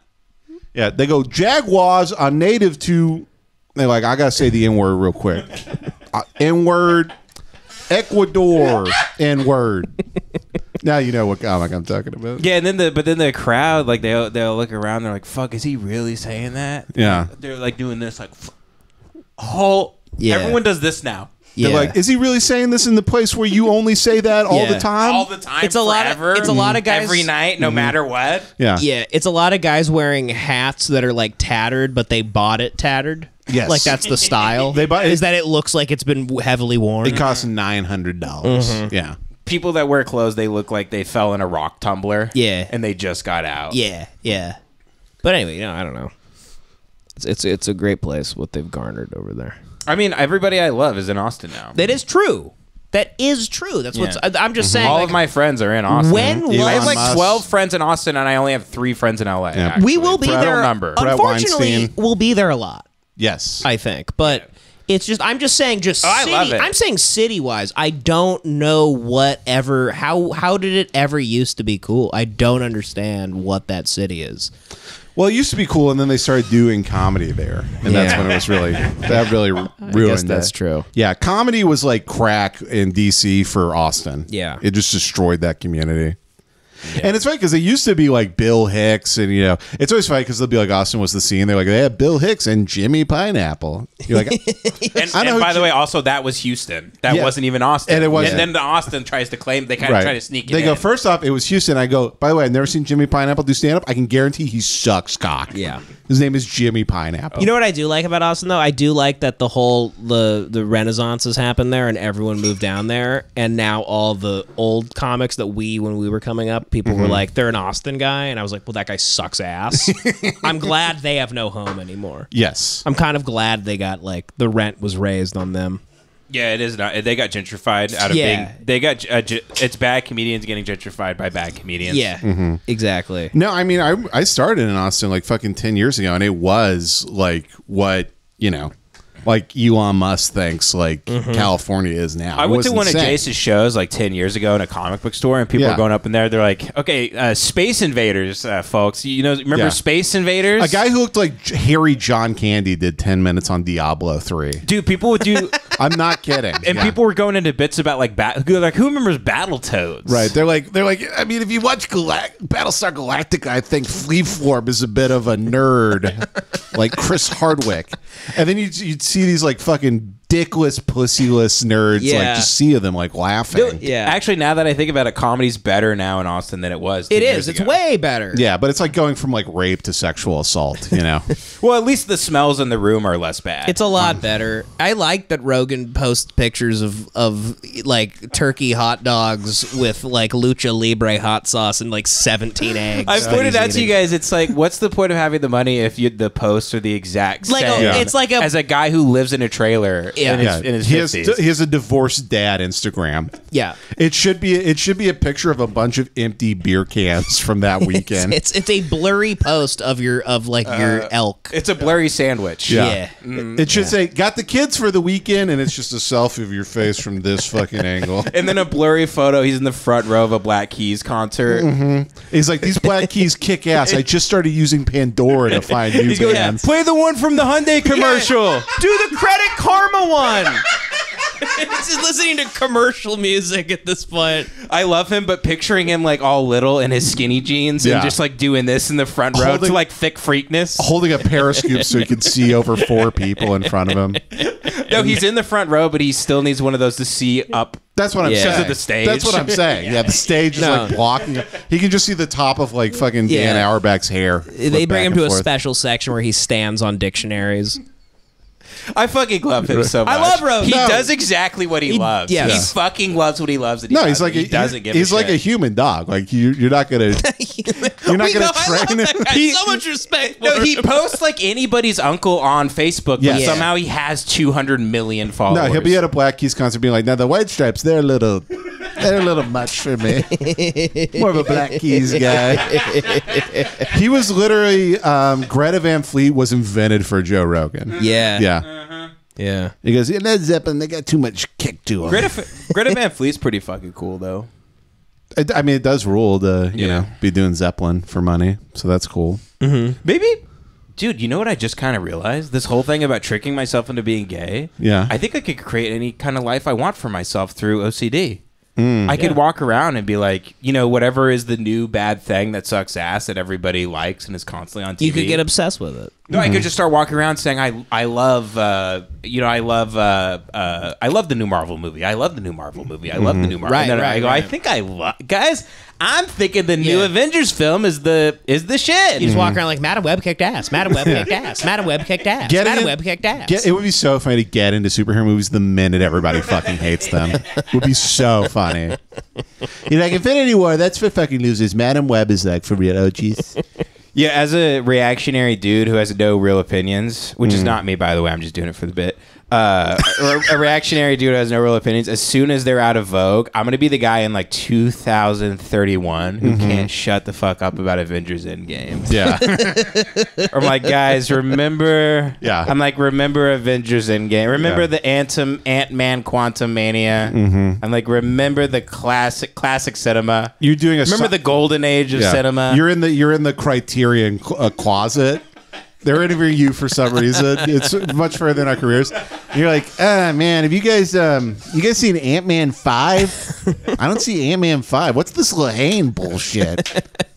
Yeah, they go, jaguars are native to... They're like, I got to say the N-word real quick. Uh, N-word, Ecuador, N-word. Now you know what comic I'm talking about. Yeah, and then the but then the crowd, like, they'll, they'll look around, they're like, fuck, is he really saying that? Yeah. They're, like, doing this, like, whole... Yeah. Everyone does this now. They're yeah. like, is he really saying this in the place where you only say that all yeah. the time? All the time, it's a forever. Lot of, it's a lot of guys. Every night, no mm-hmm. matter what. Yeah. Yeah, it's a lot of guys wearing hats that are like tattered, but they bought it tattered. Yes. Like that's the style. They buy, is that it looks like it's been heavily worn. It costs nine hundred dollars. Mm-hmm. Yeah. People that wear clothes, they look like they fell in a rock tumbler. Yeah. And they just got out. Yeah, yeah. But anyway, you know, I don't know. It's, it's, it's a great place, what they've garnered over there. I mean, everybody I love is in Austin now. That is true. That is true. That's yeah. what's. I'm just mm-hmm. saying. All like, of my friends are in Austin. When was, I have like twelve friends in Austin, and I only have three friends in L A. Yeah. We will be Brett there. Number. Unfortunately, we'll be there a lot. Yes, I think. But yeah. it's just. I'm just saying. Just. Oh, city, I love it. I'm saying city wise. I don't know what ever. How how did it ever used to be cool? I don't understand what that city is. Well, it used to be cool, and then they started doing comedy there, and yeah. that's when it was really that really ruined. I guess that's that. True. Yeah, comedy was like crack in D C for Austin. Yeah, it just destroyed that community. Yeah. And it's funny because it used to be like Bill Hicks, and you know, it's always funny because they'll be like Austin was the scene. They're like they had Bill Hicks and Jimmy Pineapple. You're like, and, I and by the way, also that was Houston. That yeah. wasn't even Austin. And it was, and then the Austin tries to claim they kind of right. try to sneak. They it go in. First off, it was Houston. I go. By the way, I've never seen Jimmy Pineapple do stand up. I can guarantee he sucks cock. Yeah, his name is Jimmy Pineapple. You know what I do like about Austin though? I do like that the whole the the Renaissance has happened there, and everyone moved down there, and now all the old comics that we when we were coming up. People mm-hmm. were like, they're an Austin guy. And I was like, well, that guy sucks ass. I'm glad they have no home anymore. Yes. I'm kind of glad they got, like, the rent was raised on them. Yeah, it is. Not, they got gentrified out of yeah. being. They got. Uh, it's bad comedians getting gentrified by bad comedians. Yeah, mm-hmm. exactly. No, I mean, I, I started in Austin like fucking ten years ago, and it was like what, you know. like Elon Musk thinks like mm-hmm. California is now. I went to one insane. of Jace's shows like ten years ago in a comic book store, and people yeah. are going up in there. They're like, okay, uh, Space Invaders, uh, folks. You know, remember yeah. Space Invaders? A guy who looked like Harry John Candy did ten minutes on Diablo three. Dude, people would do... I'm not kidding. And yeah. people were going into bits about like... Bat like who remembers Battletoads? Right. They're like, they're like. I mean, if you watch Galact Battlestar Galactica, I think Fleaflorp is a bit of a nerd. Like Chris Hardwick. And then you'd, you'd see these like fucking dickless, pussyless nerds. Yeah. Like just see them like laughing. Yeah. Actually, now that I think about it, comedy's better now in Austin than it was. It is. It's ago. way better. Yeah, but it's like going from like rape to sexual assault, you know? Well, at least the smells in the room are less bad. It's a lot better. I like that Rogan posts pictures of, of like turkey hot dogs with like lucha libre hot sauce and like seventeen eggs. I pointed out to you guys, it's like, what's the point of having the money if you, the posts are the exact like same? A, yeah. It's like a, as a guy who lives in a trailer. Yeah. In his, yeah. in his he, has, he has a divorced dad Instagram. Yeah, it should be it should be a picture of a bunch of empty beer cans from that weekend. it's, it's it's a blurry post of your of like uh, your elk. It's a blurry sandwich. Yeah, yeah. Mm, it should yeah. say got the kids for the weekend, and it's just a selfie of your face from this fucking angle, and then a blurry photo. He's in the front row of a Black Keys concert. Mm-hmm. He's like, these Black Keys kick ass. I just started using Pandora to find new bands. Going, yeah. Play the one from the Hyundai commercial. Yeah. Do the Credit Karma one. This is listening to commercial music at this point. I love him, but picturing him like all little in his skinny jeans yeah. and just like doing this in the front row holding, to like thick freakness. Holding a periscope so he can see over four people in front of him. No, he's in the front row, but he still needs one of those to see up. That's what I'm yeah. saying. The stage. That's what I'm saying. Yeah, yeah the stage no. is like blocking. He can just see the top of like fucking yeah. Dan Auerbach's hair. They bring him to forth. a special section where he stands on dictionaries. I fucking love him so much. I love Rogan. He no. does exactly what he, he loves. Yes. He fucking loves what he loves. And he no, he's like a, he doesn't give. He's a like shit. a human dog. Like you, you're not gonna. You're not gonna train him. He, so much respect. No, he posts like anybody's uncle on Facebook, yeah. but yeah. somehow he has two hundred million followers. No, he'll be at a Black Keys concert, being like, "Now the White Stripes, they're a little, they're a little much for me. More of a Black Keys guy." He was literally um, Greta Van Fleet was invented for Joe Rogan. Yeah, yeah. Uh-huh. Yeah. He goes, yeah, that's Zeppelin. They got too much kick to them. Greta, Greta Van Fleet's pretty fucking cool, though. I, I mean, it does rule to, you yeah. know, be doing Zeppelin for money. So that's cool. Mm-hmm. Maybe, dude, you know what I just kind of realized? This whole thing about tricking myself into being gay. Yeah. I think I could create any kind of life I want for myself through O C D. Mm, I could yeah. walk around and be like, you know, whatever is the new bad thing that sucks ass that everybody likes and is constantly on T V. You could get obsessed with it. No, mm-hmm. I could just start walking around saying, I, I love, uh, you know, I love, uh, uh, I love the new Marvel movie. I love the new Marvel movie. I love mm-hmm. the new Marvel. Right, and then right, I go, right. I think I love, guys. I'm thinking the new yeah. Avengers film is the is the shit. You just mm-hmm. walk around like Madame Web kicked ass. Madame Web kicked ass. Madame Web kicked ass. Madame Web kicked ass. Get, it would be so funny to get into superhero movies the minute everybody fucking hates them. It would be so funny. You're like Infinity War. That's for fucking losers. Madame Web is like for real O Gs. Yeah, as a reactionary dude who has no real opinions, which mm-hmm. is not me, by the way. I'm just doing it for the bit. Uh, a reactionary dude has no real opinions. As soon as they're out of vogue, I'm gonna be the guy in like two thousand thirty-one who mm-hmm. can't shut the fuck up about Avengers: Endgame. Yeah, I'm like, guys, remember? Yeah, I'm like, remember Avengers: Endgame. Remember yeah. the Anthem, Ant-Man, Quantum Mania. Mm-hmm. I'm like, remember the classic, classic cinema. You're doing a remember the golden age of yeah. cinema. You're in the you're in the Criterion uh, closet. They're interviewing you for some reason. It's much further in our careers. And you're like, ah, man, have you guys um, you guys seen Ant-Man five? I don't see Ant-Man five. What's this Lahane bullshit?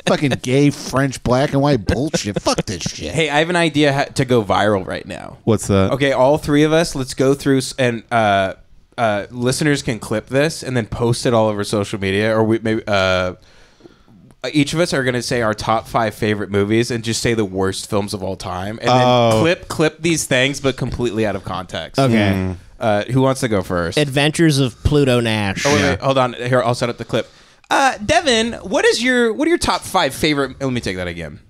Fucking gay French black and white bullshit. Fuck this shit. Hey, I have an idea how to go viral right now. What's that? Okay, all three of us, let's go through and uh, uh, listeners can clip this and then post it all over social media, or we maybe... Uh, each of us are going to say our top five favorite movies and just say the worst films of all time, and oh. then clip clip these things, but completely out of context. Okay. Mm. Uh, who wants to go first? Adventures of Pluto Nash. Oh, wait, yeah. wait, hold on. Here, I'll set up the clip. Uh, Devin, what is your what are your top five favorite? Let me take that again.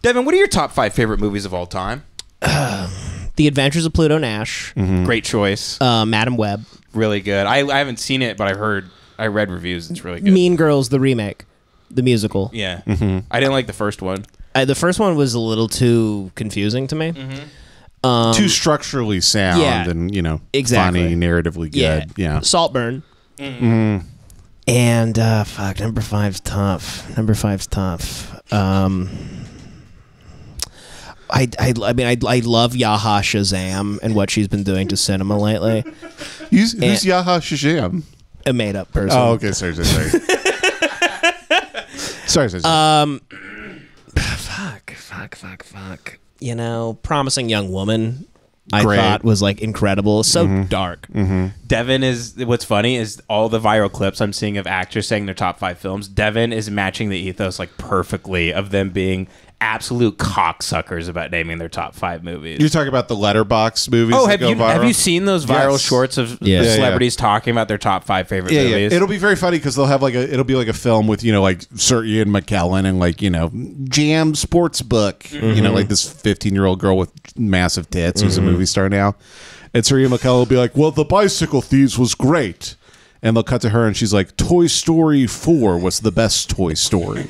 Devin, what are your top five favorite movies of all time? Uh, the Adventures of Pluto Nash. Mm-hmm. Great choice. Uh, Madame Web. Really good. I, I haven't seen it, but I've heard. I read reviews. It's really good. Mean Girls, the remake. The musical. Yeah. Mm-hmm. I didn't like the first one. I, the first one was a little too confusing to me. Mm-hmm. Um, Too structurally sound yeah, and, you know, exactly. funny, narratively good. Yeah. yeah. Saltburn. Mm. Mm. And, uh, fuck, number five's tough. Number five's tough. Um, I, I, I mean, I, I love Yaha Shazam and what she's been doing to cinema lately. Who's, who's Yaha Shazam? A made-up person. Oh, okay. Sorry, sorry, sorry. sorry, sorry, sorry. Um, fuck, fuck, fuck, fuck. You know, Promising Young Woman, I Great. thought was like incredible. So mm-hmm. dark. Mm-hmm. Devin is, what's funny is all the viral clips I'm seeing of actors saying their top five films, Devin is matching the ethos like perfectly of them being absolute cocksuckers about naming their top five movies. You're talking about the Letterboxd movies. Oh, have, that go you, viral? have you seen those viral yes. shorts of yeah. the celebrities yeah, yeah. talking about their top five favorite yeah, movies? Yeah. It'll be very funny because they'll have like a it'll be like a film with, you know, like Sir Ian McKellen and like, you know, Jam Sportsbook. Mm-hmm. You know, like this fifteen year old girl with massive tits mm-hmm. who's a movie star now. And Sir Ian McKellen will be like, "Well, The Bicycle Thieves was great." And they'll cut to her, and she's like, Toy Story four was the best Toy Story.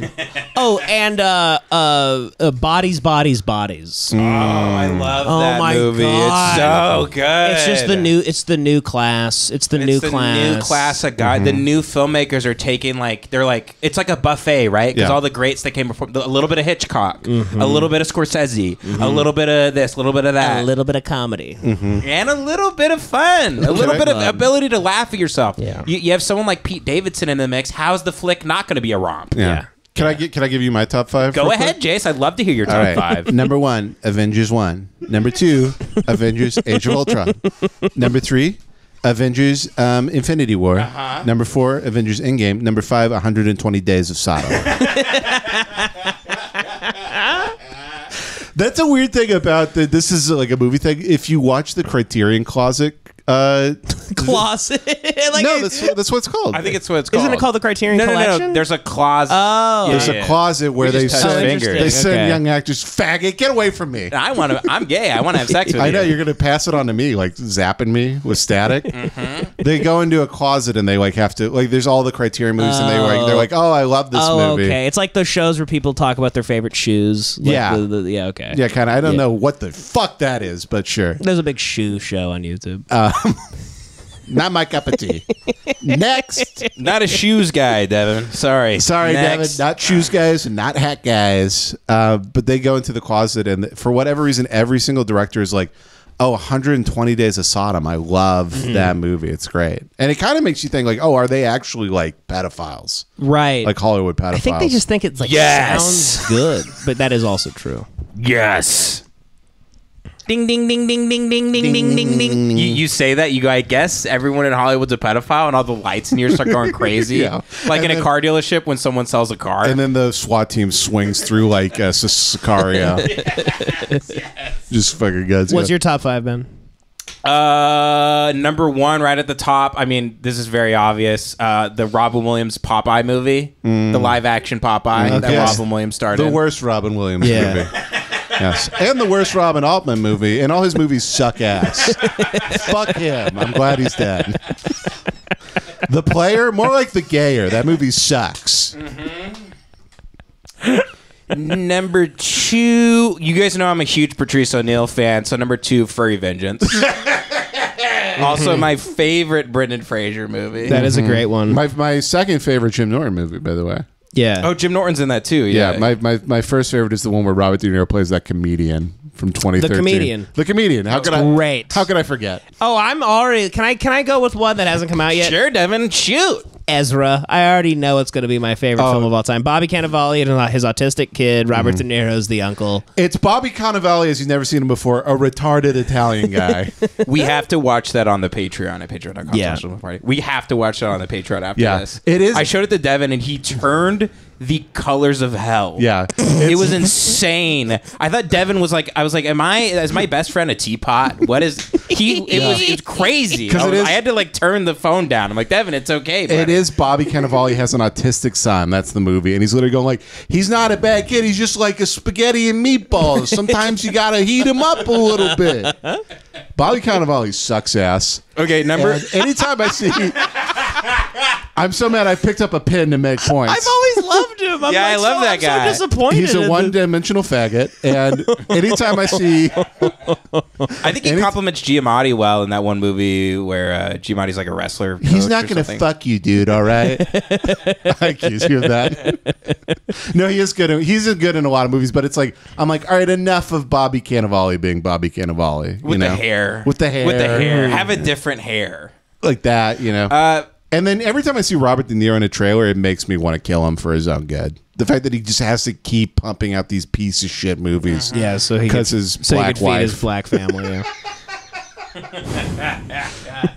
oh, and uh, uh, uh, Bodies, Bodies, Bodies. Oh, I love oh that my movie. God. It's so good. It's just the new. It's the new class. It's the it's new the class. It's the new class of guy. Mm-hmm. The new filmmakers are taking like they're like it's like a buffet, right? Because yeah. all the greats that came before, a little bit of Hitchcock, mm-hmm. a little bit of Scorsese, mm-hmm. a little bit of this, a little bit of that, a little bit of comedy, mm-hmm. and a little bit of fun, a little bit of ability to laugh at yourself. Yeah. You, you have someone like Pete Davidson in the mix. How's the flick not going to be a romp? Yeah. yeah. Can yeah. I get? Can I give you my top five? Go ahead, quick? Jace. I'd love to hear your top right. five. Number one, Avengers one. Number two, Avengers: Age of Ultron. Number three, Avengers: um, Infinity War. Uh-huh. Number four, Avengers: Endgame. Number five, one hundred twenty days of Sodom. That's a weird thing about the, this is like a movie thing. If you watch the Criterion Closet. Uh, closet. like no, that's, that's what it's called. I think it's what it's called. Isn't it called the Criterion no, Collection? No, no, no. There's a closet. Oh, there's yeah, a yeah. closet where they send, they send okay. young actors. Faggot, get away from me! I want to. I'm gay. I want to have sex with I you. I know you're gonna pass it on to me, like zapping me with static. mm-hmm. They go into a closet and they like have to like. There's all the Criterion movies oh. and they like they're like, oh, I love this oh, movie. Okay, it's like those shows where people talk about their favorite shoes. Like yeah, the, the, yeah, okay, yeah, kind of. I don't yeah. know what the fuck that is, but sure. There's a big shoe show on YouTube. Uh, Not my cup of tea. Next. Not a shoes guy, Devin. Sorry. Sorry, Next. Devin. Not shoes guys, not hat guys. Uh, but they go into the closet, and for whatever reason, every single director is like, oh, one hundred twenty days of Sodom. I love mm-hmm. that movie. It's great. And it kind of makes you think, like, oh, are they actually, like, pedophiles? Right. Like Hollywood pedophiles. I think they just think it's, like, yes. sounds good. But that is also true. Yes. Ding, ding, ding, ding, ding, ding, ding, ding, ding, ding. You, you say that, you go, I guess everyone in Hollywood's a pedophile and all the lights in here start going crazy. yeah. Like and in then, a car dealership when someone sells a car. And then the SWAT team swings through like uh, Sicario. yes, yes. Just fucking guts. What's yeah. your top five, Ben? Uh, number one, right at the top. I mean, this is very obvious. Uh, the Robin Williams Popeye movie. Mm. The live action Popeye okay. that yes. Robin Williams started. The worst Robin Williams yeah. movie. Yes, and the worst Robin Altman movie, and all his movies suck ass. Fuck him. I'm glad he's dead. The Player? More like The Gayer. That movie sucks. Mm-hmm. Number two, you guys know I'm a huge Patrice O'Neill fan, so number two, Furry Vengeance. Also my favorite Brendan Fraser movie. That is mm-hmm. a great one. My, my second favorite Jim Norton movie, by the way. Yeah. Oh, Jim Norton's in that too. Yeah. yeah my, my my first favorite is the one where Robert De Niro plays that comedian from twenty thirteen. The comedian. The comedian. How could I? Great. How could I forget? Oh, I'm already. Can I? Can I go with one that hasn't come out yet? Sure, Devin. Shoot. Ezra. I already know it's going to be my favorite oh. film of all time. Bobby Cannavale and his autistic kid. Robert mm-hmm. De Niro's the uncle. It's Bobby Cannavale, as you've never seen him before, a retarded Italian guy. We have to watch that on the Patreon at patreon dot com. Yeah. We have to watch that on the Patreon after yeah. this. It is. I showed it to Devin, and he turned the colors of hell. Yeah. It was insane. I thought Devin was like, I was like, am I, is my best friend a teapot? What is, he, it, yeah. was, it was crazy. I, was, it is, I had to like turn the phone down. I'm like, Devin, it's okay. Buddy. It is Bobby Cannavale has an autistic son. That's the movie. And he's literally going like, he's not a bad kid. He's just like a spaghetti and meatballs. Sometimes you got to heat him up a little bit. Bobby Cannavale sucks ass. Okay, number. And anytime I see, I'm so mad I picked up a pen to make points. I've always loved him. him. I'm yeah, like, I love so, that I'm guy. I'm so disappointed. He's a one-dimensional faggot, and anytime I see... I think he any... compliments Giamatti well in that one movie where uh, Giamatti's like a wrestler. He's not going to fuck you, dude, all right? I accuse you of that. No, he is good. He's good in a lot of movies, but it's like, I'm like, all right, enough of Bobby Cannavale being Bobby Cannavale. With you know? the hair. With the hair. With the hair. Have a different hair. Like that, you know. Uh, and then every time I see Robert De Niro in a trailer, it makes me want to kill him for his own good. The fact that he just has to keep pumping out these piece of shit movies. Yeah, so he could, his so black he could wife. feed his black family.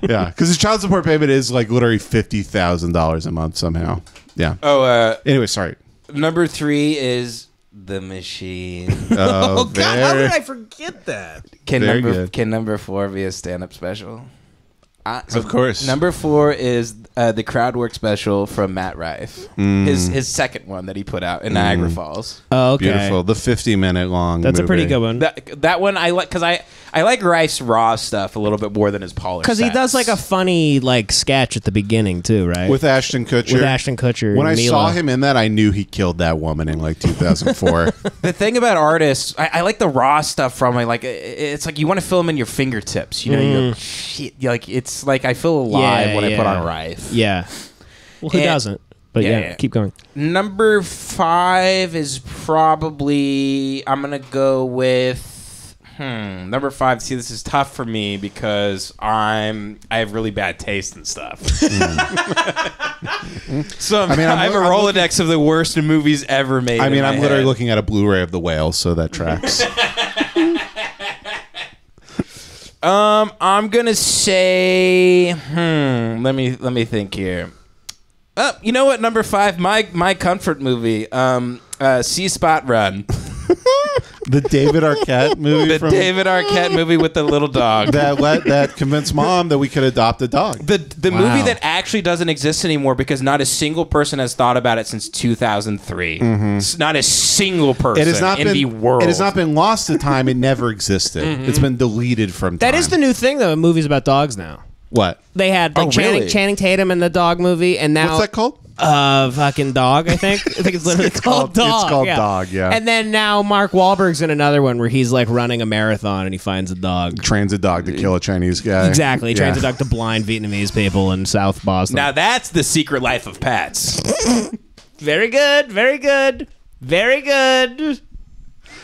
Yeah, because yeah, his child support payment is like literally fifty thousand dollars a month somehow. Yeah. Oh, uh, anyway, sorry. Number three is The Machine. Oh, oh God, how did I forget that? Can, number, can number four be a stand-up special? Uh, so of course. Number four is uh, the crowd work special from Matt Rife, mm. his his second one that he put out in mm. Niagara Falls. Oh, okay. Beautiful. The fifty minute long. That's movie. a pretty good one. That, that one I like because I I like Rife's raw stuff a little bit more than his polished. Because he does like a funny like sketch at the beginning too, right? With Ashton Kutcher. With Ashton Kutcher. When I Mila. saw him in that, I knew he killed that woman in like two thousand four. The thing about artists, I, I like the raw stuff from like, like it's like you want to film in your fingertips, you know? Mm. You're, shit, you're like it's. It's like I feel alive yeah, when yeah. I put on Rife. Yeah. Well, who and, doesn't? But yeah, yeah, yeah, keep going. Number five is probably... I'm going to go with... Hmm. Number five. See, this is tough for me because I'm I have really bad taste and stuff. Mm. So I'm, I mean, I'm, I have a Rolodex I'm, of the worst movies ever made. I mean, I'm literally head. looking at a Blu-ray of The Whale, so that tracks. Um, I'm gonna say, hmm. Let me let me think here. Oh, you know what? Number five, my my comfort movie, um, uh, Sea Spot Run, the David Arquette movie, the from David Arquette movie with the little dog that let, that convinced mom that we could adopt a dog. The the wow. movie that actually doesn't exist anymore because not a single person has thought about it since two thousand three. Mm-hmm. It's not a single person it has not in been, the world. It has not been lost to time. It never existed. Mm-hmm. It's been deleted from time. That is the new thing though. In movies about dogs now. What they had like oh, Channing, really? Channing Tatum in the dog movie, and now what's that called? Uh, fucking Dog. I think I think it's literally it's called, called Dog. It's called yeah. Dog. Yeah. And then now Mark Wahlberg's in another one where he's like running a marathon and he finds a dog, trains a dog to kill a Chinese guy. Exactly, yeah. trains a dog to blind Vietnamese people in South Boston. Now that's The Secret Life of Pets. Very good, very good, very good.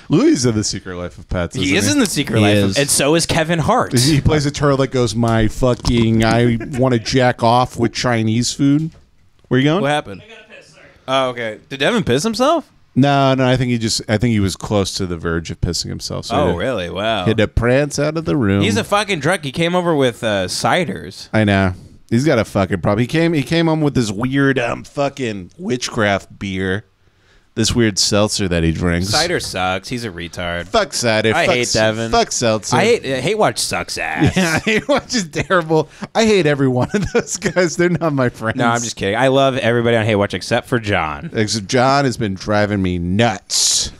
Louis is in The Secret Life of Pets. He is he? in The Secret he Life is. of And so is Kevin Hart. He plays a turtle that goes, my fucking, I want to jack off with Chinese food. Where are you going? What happened? I got to piss, sorry. Oh, okay. Did Devin piss himself? No, no, I think he just, I think he was close to the verge of pissing himself. So oh, really? Wow. He had to prance out of the room. He's a fucking drunk. He came over with uh, ciders. I know. He's got a fucking problem. He came, he came home with this weird um, fucking witchcraft beer. This weird seltzer that he drinks. Cider sucks. He's a retard. Fuck cider. I fuck hate Devin. Fuck seltzer. I hate uh, Hate Watch sucks ass. Yeah, Hate Watch is terrible. I hate every one of those guys. They're not my friends. No, I'm just kidding. I love everybody on Hate Watch except for John. Except John has been driving me nuts.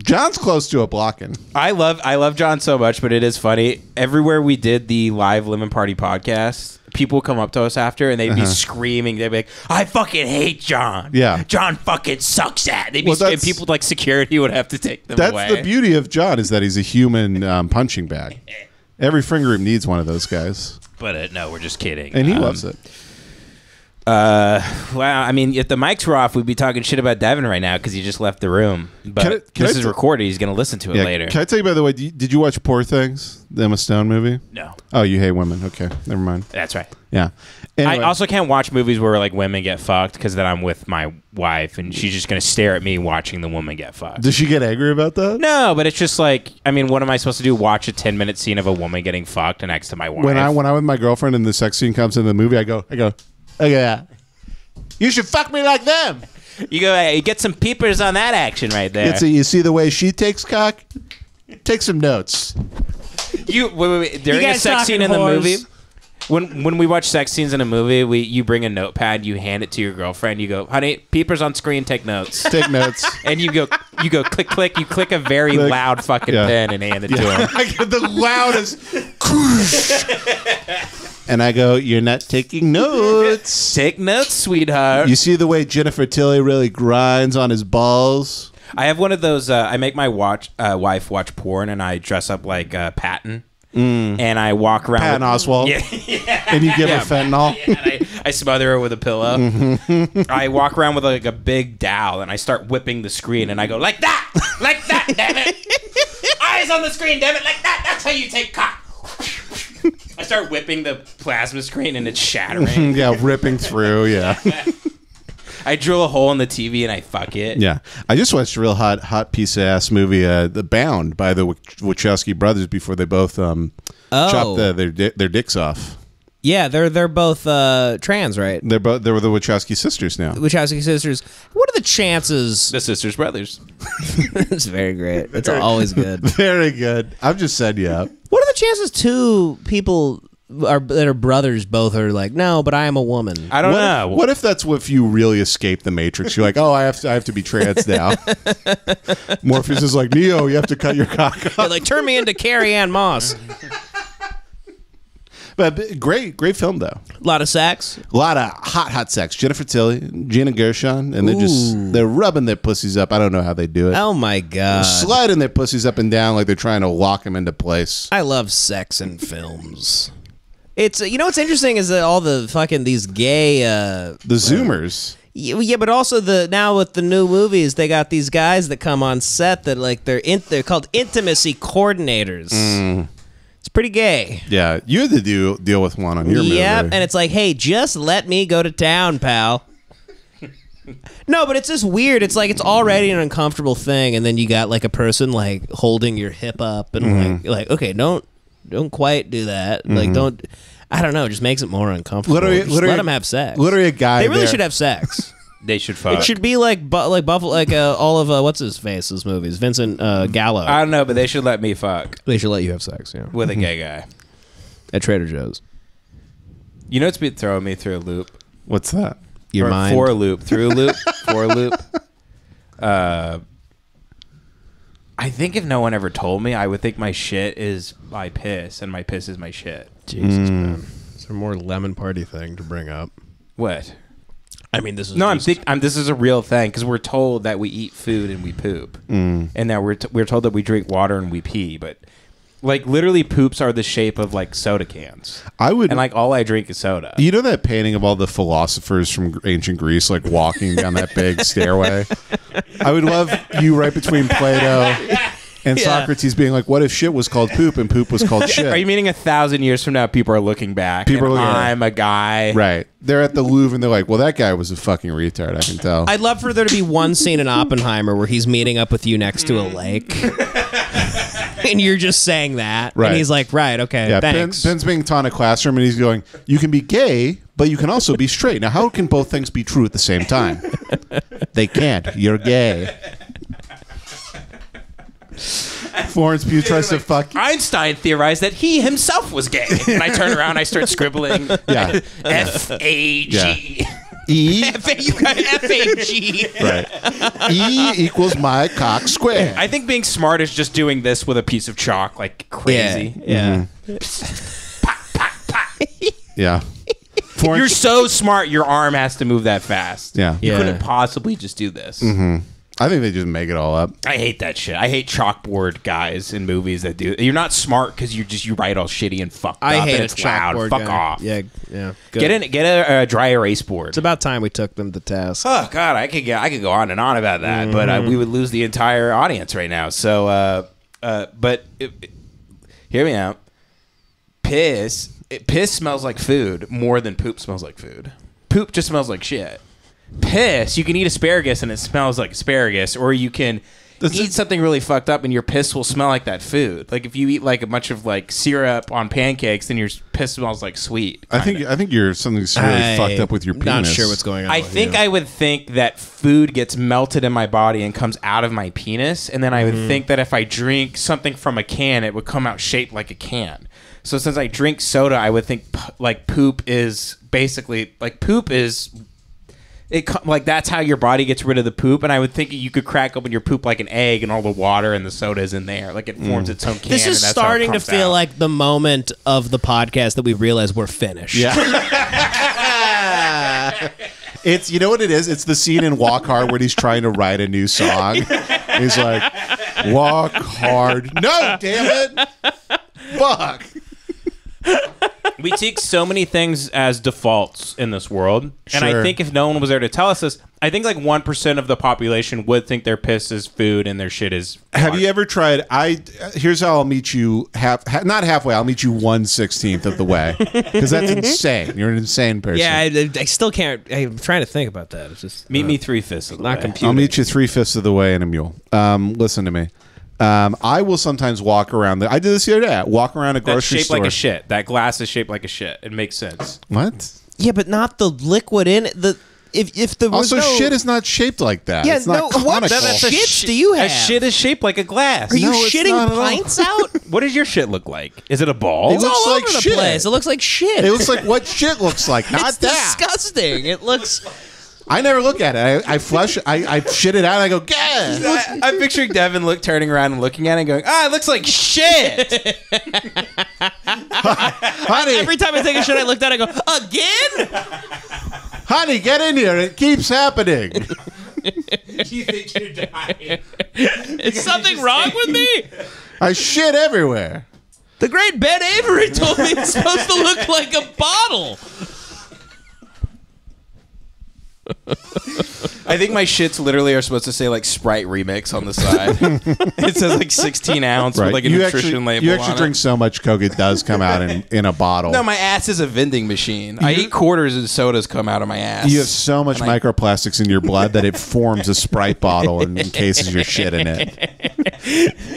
John's close to a blocking. I love I love John so much, but it is funny. Everywhere we did the live Lemon Party podcast, people come up to us after and they'd be uh-huh. screaming. They'd be like, I fucking hate John. Yeah. John fucking sucks at. They'd be well, and people like security would have to take them that's away. That's the beauty of John is that he's a human um, punching bag. Every friend group needs one of those guys. But uh, no, we're just kidding. And he um, loves it. Uh, wow. I mean, if the mics were off, we'd be talking shit about Devin right now because he just left the room. But can I, can this I is recorded. He's going to listen to it yeah, later. Can I tell you, by the way, did you, did you watch Poor Things, the Emma Stone movie? No. Oh, you hate women. Okay. Never mind. That's right. Yeah. Anyway. I also can't watch movies where like women get fucked because then I'm with my wife and she's just going to stare at me watching the woman get fucked. Does she get angry about that? No, but it's just like, I mean, what am I supposed to do? Watch a ten minute scene of a woman getting fucked next to my wife? When I when I'm with my girlfriend and the sex scene comes in the movie, I go, I go, look at that. You should fuck me like them. You go, hey, you get some peepers on that action right there. It's a, you see the way she takes cock? Take some notes. You, wait, wait, wait. During you a sex scene in whores. the movie, when when we watch sex scenes in a movie, we you bring a notepad, you hand it to your girlfriend, you go, honey, peepers on screen, take notes. Take notes. And you go, you go click, click, you click a very click. loud fucking yeah. pen and hand it yeah. to him. The loudest. And I go, you're not taking notes. Take notes, sweetheart. You see the way Jennifer Tilly really grinds on his balls? I have one of those, uh, I make my watch uh, wife watch porn, and I dress up like uh, Patton. Mm. And I walk around Patton Oswalt. Yeah, yeah. And you give yeah. her fentanyl. Yeah, I, I smother her with a pillow. Mm-hmm. I walk around with like a big dowel, and I start whipping the screen, and I go, like that! Like that, damn it! Eyes on the screen, damn it! Like that! That's how you take cock! I start whipping the plasma screen, and it's shattering. Yeah, ripping through, yeah. I drill a hole in the T V, and I fuck it. Yeah. I just watched a real hot hot piece-of-ass movie, uh, The Bound, by the Wachowski brothers before they both um, oh. chopped the, their, di their dicks off. Yeah, they're they're both uh, trans, right? They're both they're the Wachowski sisters now. The Wachowski sisters. What are the chances? The sisters brothers. It's very great. It's very, always good. Very good. I've just said yeah. What are the chances two people are that are brothers both are like, no, but I am a woman? I don't what know. If, what if that's what if you really escape the Matrix? You're like, oh, I have to I have to be trans now. Morpheus is like, Neo, you have to cut your cock off. They're like, turn me into Carrie Ann Moss. But great, great film though. A lot of sex, a lot of hot, hot sex. Jennifer Tilly, Gina Gershon, and they're Ooh. just they're rubbing their pussies up. I don't know how they do it. Oh my god, they're sliding their pussies up and down like they're trying to lock them into place. I love sex in films. It's you know what's interesting is that all the fucking these gay uh, the Zoomers. Yeah, but also the now with the new movies, they got these guys that come on set that like they're in, they're called intimacy coordinators. Mm. It's pretty gay. Yeah, you had to do, deal with one on your movie. Yep, and it's like, hey, just let me go to town, pal. No, but it's just weird. It's like it's already an uncomfortable thing, and then you got like a person like holding your hip up, and mm-hmm. like, you're like, okay, don't don't quite do that. Mm-hmm. Like, don't. I don't know. It just makes it more uncomfortable. Literally, just literally, let them have sex. Literally, a guy. They really there. should have sex. They should fuck. It should be like bu like Buffalo, like uh, all of uh, what's his face, his movies, Vincent uh, Gallo. I don't know, but they should let me fuck. They should let you have sex, yeah, with a gay guy at Trader Joe's. You know, it's been throwing me through a loop. What's that? Your or mind for a loop, through a loop, for a loop. Uh, I think if no one ever told me, I would think my shit is my piss, and my piss is my shit. Jesus, mm. man, it's a more Lemon Party thing to bring up. What? I mean, this is no. I'm, think, I'm This is a real thing because we're told that we eat food and we poop, mm. and that we're t we're told that we drink water and we pee. But like literally, poops are the shape of like soda cans. I would and like all I drink is soda. You know that painting of all the philosophers from ancient Greece, like walking down that big stairway. I would love you right between Plato. And yeah. Socrates being like, what if shit was called poop and poop was called shit? Are you meaning a thousand years from now, people are looking back? People are looking I'm back. a guy. Right. They're at the Louvre and they're like, well, that guy was a fucking retard, I can tell. I'd love for there to be one scene in Oppenheimer where he's meeting up with you next to a lake. And you're just saying that. Right. And he's like, right, okay, yeah, thanks. Ben, Ben's being taught in a classroom and he's going, you can be gay, but you can also be straight. Now, how can both things be true at the same time? They can't. You're gay. Florence Pugh tries to fuck you. Einstein theorized that he himself was gay. And I turn around, I start scribbling. Yeah. F A G. Yeah. E. F A, you got F A G. Right. E equals my cock square. I think being smart is just doing this with a piece of chalk like crazy. Yeah. Yeah. Mm-hmm. Pop, pop, pop. Yeah. Florence, you're so smart, your arm has to move that fast. Yeah. You yeah. couldn't possibly just do this. Mm-hmm. I think they just make it all up. I hate that shit. I hate chalkboard guys in movies that do. You're not smart because you just you write all shitty and fucked I up. I hate and it's loud. Fuck guy. off. Yeah, yeah. Good. Get in. Get a, a dry erase board. It's about time we took them to task. Oh God, I could get. I could go on and on about that, mm-hmm. but uh, we would lose the entire audience right now. So, uh, uh, but it, it, hear me out. Piss. It, piss smells like food more than poop smells like food. Poop just smells like shit. Piss, you can eat asparagus and it smells like asparagus, or you can Does eat it, something really fucked up and your piss will smell like that food. Like if you eat like a bunch of like syrup on pancakes, then your piss smells like sweet. I think of. I think you're something's really I, fucked up with your penis. Not sure what's going on. I think you. I would think that food gets melted in my body and comes out of my penis, and then I would mm. think that if I drink something from a can, it would come out shaped like a can. So since I drink soda, I would think like poop is basically like poop is. It like that's how your body gets rid of the poop, and I would think you could crack open your poop like an egg, and all the water and the soda is in there. Like it forms mm. its own can. This is and that's starting to feel out. like the moment of the podcast that we realize we're finished. Yeah. It's you know what it is. It's the scene in Walk Hard when he's trying to write a new song. He's like, "Walk hard, no, damn it, fuck." We take so many things as defaults in this world, sure. and I think if no one was there to tell us this, I think like one percent of the population would think their piss is food and their shit is. Have hard. you ever tried? I here's how I'll meet you half, not halfway. I'll meet you one sixteenth of the way because that's insane. You're an insane person. Yeah, I, I still can't. I'm trying to think about that. It's just meet uh, me three fifths. Of the not computing. I'll meet you three fifths of the way in a mule. Um, listen to me. Um, I will sometimes walk around. The, I did this the other day. I walk around a grocery That's shaped store. Shaped like a shit. That glass is shaped like a shit. It makes sense. What? Yeah, but not the liquid in it. The if if the also no... shit is not shaped like that. Yeah, it's not no. What shits do you have? A shit is shaped like a glass. Are you no, shitting pints out? What does your shit look like? Is it a ball? It, it looks all like over the shit. Place. It looks like shit. It looks like what shit looks like. Not it's that. Disgusting. It looks. I never look at it. I, I flush. I, I shit it out. And I go, "Gah!" I, I'm picturing Devin look turning around and looking at it, and going, "Ah, oh, it looks like shit." Honey, every time I take a shit, I look at it. I go, "Again?" Honey, get in here. It keeps happening. You think you're dying? Is something wrong with me? I shit everywhere. The great Ben Avery told me it's supposed to look like a bottle. I think my shits literally are supposed to say like Sprite Remix on the side. It says like sixteen ounce right. with like a you nutrition actually, label. You actually on drink it. So much Coke it does come out in, in a bottle. No, my ass is a vending machine. You, I eat quarters and sodas come out of my ass. You have so much and microplastics I, in your blood that it forms a Sprite bottle and encases your shit in it.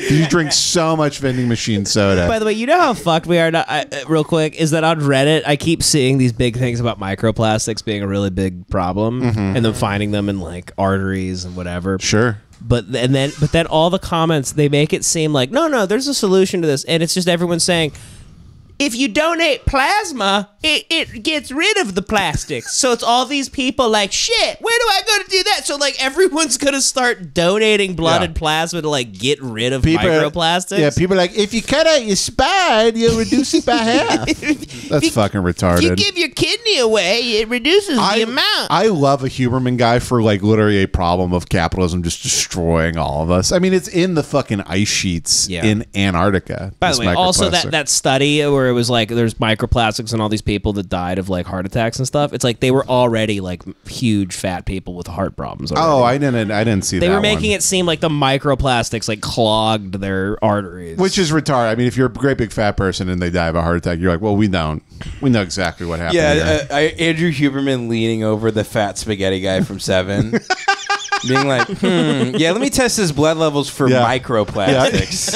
You drink so much vending machine soda. By the way, you know how fucked we are. Not, I, real quick, is that on Reddit I keep seeing these big things about microplastics being a really big problem. Mm-hmm. And then finding them in like arteries and whatever. Sure. But and then but then all the comments, they make it seem like no no there's a solution to this, and it's just everyone saying if you donate plasma it, it gets rid of the plastics. So it's all these people like shit, where do I go to do that? So like everyone's gonna start donating blood yeah. and plasma to like get rid of people, microplastics. Yeah, people are like if you cut out your spine you'll reduce it by half. That's you, fucking retarded. You give your kidney away it reduces I, the amount. I love a Huberman guy for like literally a problem of capitalism just destroying all of us. I mean it's in the fucking ice sheets yeah. in Antarctica. By the way, also that, that study where it was like there's microplastics and all these people that died of like heart attacks and stuff. It's like they were already like huge fat people with heart problems already. Oh, I didn't I didn't see they that. They were making one. It seem like the microplastics like clogged their arteries. Which is retarded. I mean, if you're a great big fat person and they die of a heart attack, you're like, well, we don't. We know exactly what happened. Yeah, uh, I, Andrew Huberman leaning over the fat spaghetti guy from Seven. Being like, hmm, yeah, let me test his blood levels for yeah. microplastics.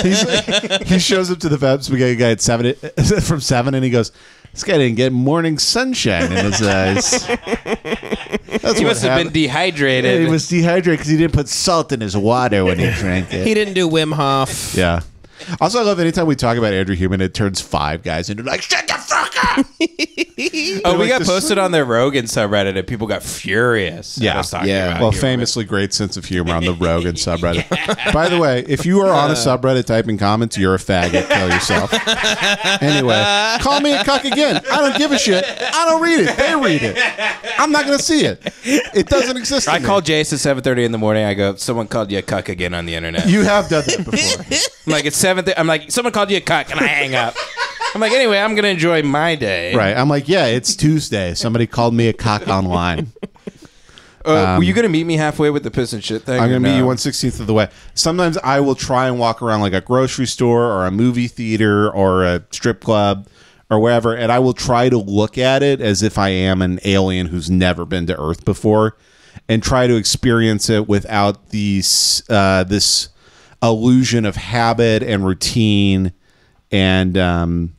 Yeah. He shows up to the fat spaghetti guy at seven from Seven, and he goes, "This guy didn't get morning sunshine in his eyes." That's he must have happened. Been dehydrated. Yeah, he was dehydrated because he didn't put salt in his water when he drank it. He didn't do Wim Hof. Yeah. Also, I love anytime we talk about Andrew Huberman, it turns five guys into like, shut the fuck up! Oh, we like, got posted on their Rogan subreddit and people got furious. Yeah, yeah. About well, Huberman. Famously great sense of humor on the Rogan subreddit. Yeah. By the way, if you are on a subreddit typing comments, you're a faggot. Kill yourself. Anyway, call me a cuck again. I don't give a shit. I don't read it. They read it. I'm not going to see it. It doesn't exist. I call Jason at seven thirty in the morning. I go, someone called you a cuck again on the internet. You have done that before. I'm like, it's seven. I'm like, someone called you a cuck, and I hang up. I'm like, anyway, I'm going to enjoy my day. Right. I'm like, yeah, it's Tuesday. Somebody called me a cock online. Uh, um, were you going to meet me halfway with the piss and shit thing? I'm going to no? meet you one sixteenth of the way. Sometimes I will try and walk around like a grocery store or a movie theater or a strip club or wherever, and I will try to look at it as if I am an alien who's never been to Earth before and try to experience it without these uh, this illusion of habit and routine and um,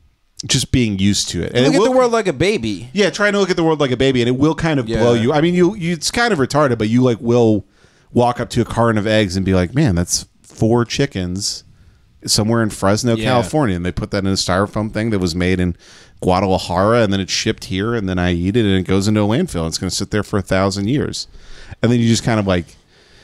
just being used to it. And look it will, at the world like a baby. Yeah, trying to look at the world like a baby, and it will kind of yeah. blow you. I mean, you, you it's kind of retarded, but you like will walk up to a carton of eggs and be like, man, that's four chickens somewhere in Fresno, yeah. California, and they put that in a styrofoam thing that was made in Guadalajara, and then it's shipped here, and then I eat it, and it goes into a landfill, and it's going to sit there for a thousand years. And then you just kind of like,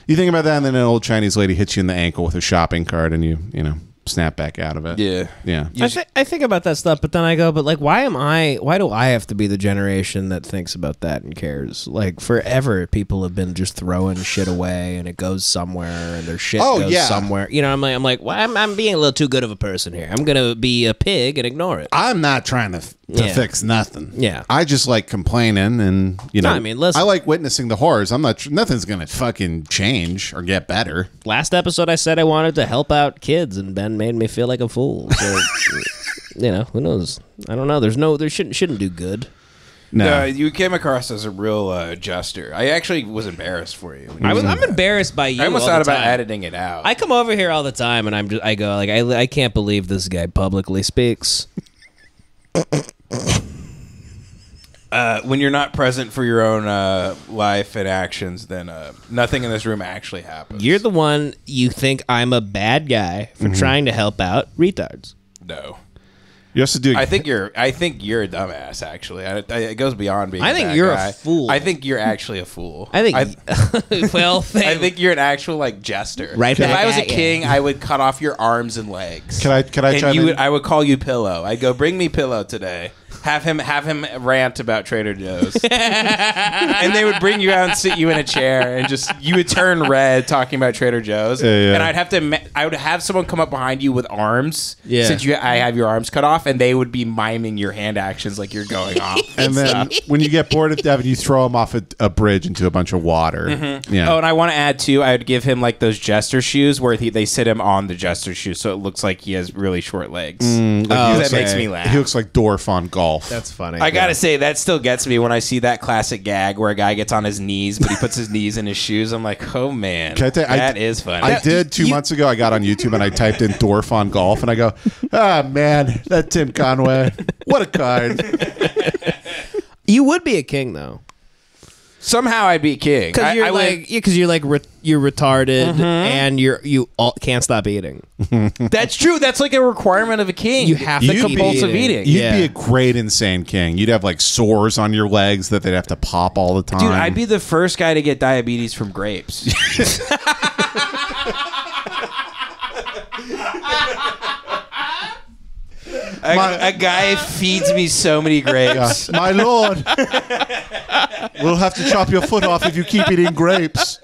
you think about that, and then an old Chinese lady hits you in the ankle with a shopping cart, and you, you know, snap back out of it. Yeah. Yeah. I, th I think about that stuff, but then I go, but like, why am I, why do I have to be the generation that thinks about that and cares? Like, forever, people have been just throwing shit away, and it goes somewhere, and their shit oh, goes yeah. somewhere. You know, I'm like, I'm like, well, I'm, I'm being a little too good of a person here. I'm going to be a pig and ignore it. I'm not trying to, to yeah. fix nothing. Yeah. I just like complaining, and, you know, no, I mean, listen, I like witnessing the horrors. I'm not, nothing's going to fucking change or get better. Last episode, I said I wanted to help out kids, and Ben made me feel like a fool. So, you know, who knows? I don't know. There's no, there shouldn't shouldn't do good. No, no you came across as a real uh, jester. I actually was embarrassed for you. I was, I'm embarrassed by you. I almost all thought the about time. editing it out. I come over here all the time, and I'm just, I go like, I I can't believe this guy publicly speaks. Uh, when you're not present for your own uh, life and actions, then uh, nothing in this room actually happens. You're the one, you think I'm a bad guy for mm-hmm. trying to help out retards. No. You have to do. I think you're. I think you're a dumbass. Actually, I, I, it goes beyond being. I think a bad you're guy. a fool. I think you're actually a fool. I think. I, well, thank I think you're an actual like jester. Right. If I was a king, you. I would cut off your arms and legs. Can I? Can I? And chime you in? Would, I would call you Pillow. I'd go, bring me Pillow today. Have him. Have him rant about Trader Joe's. And they would bring you out and sit you in a chair, and just you would turn red talking about Trader Joe's. Yeah, yeah. And I'd have to. I would have someone come up behind you with arms. Yeah. Since you, I have your arms cut off. And they would be miming your hand actions like you're going off. And then when you get bored of Devin, you throw him off a, a bridge into a bunch of water. Mm-hmm. Yeah. Oh, and I want to add too, I would give him like those jester shoes where he, they sit him on the jester shoes, so it looks like he has really short legs. Mm, like, oh, that like, makes me laugh. He looks like Dorf on Golf. That's funny. I yeah. gotta say that still gets me when I see that classic gag where a guy gets on his knees, but he puts his knees in his shoes. I'm like, oh man, that I, is funny. I did two you, months ago. I got on YouTube and I typed in Dorf on Golf, and I go, ah, oh, man, that. Tim Conway. What a card. You would be a king, though. Somehow I'd be king. Because you're, like, yeah, you're like, re you're retarded, mm-hmm. and you're, you all can't stop eating. That's true. That's like a requirement of a king. You have to compulsive eating. eating. You'd yeah. be a great insane king. You'd have like sores on your legs that they'd have to pop all the time. Dude, I'd be the first guy to get diabetes from grapes. A, my, a guy feeds me so many grapes. Yeah. My lord, we'll have to chop your foot off if you keep eating grapes.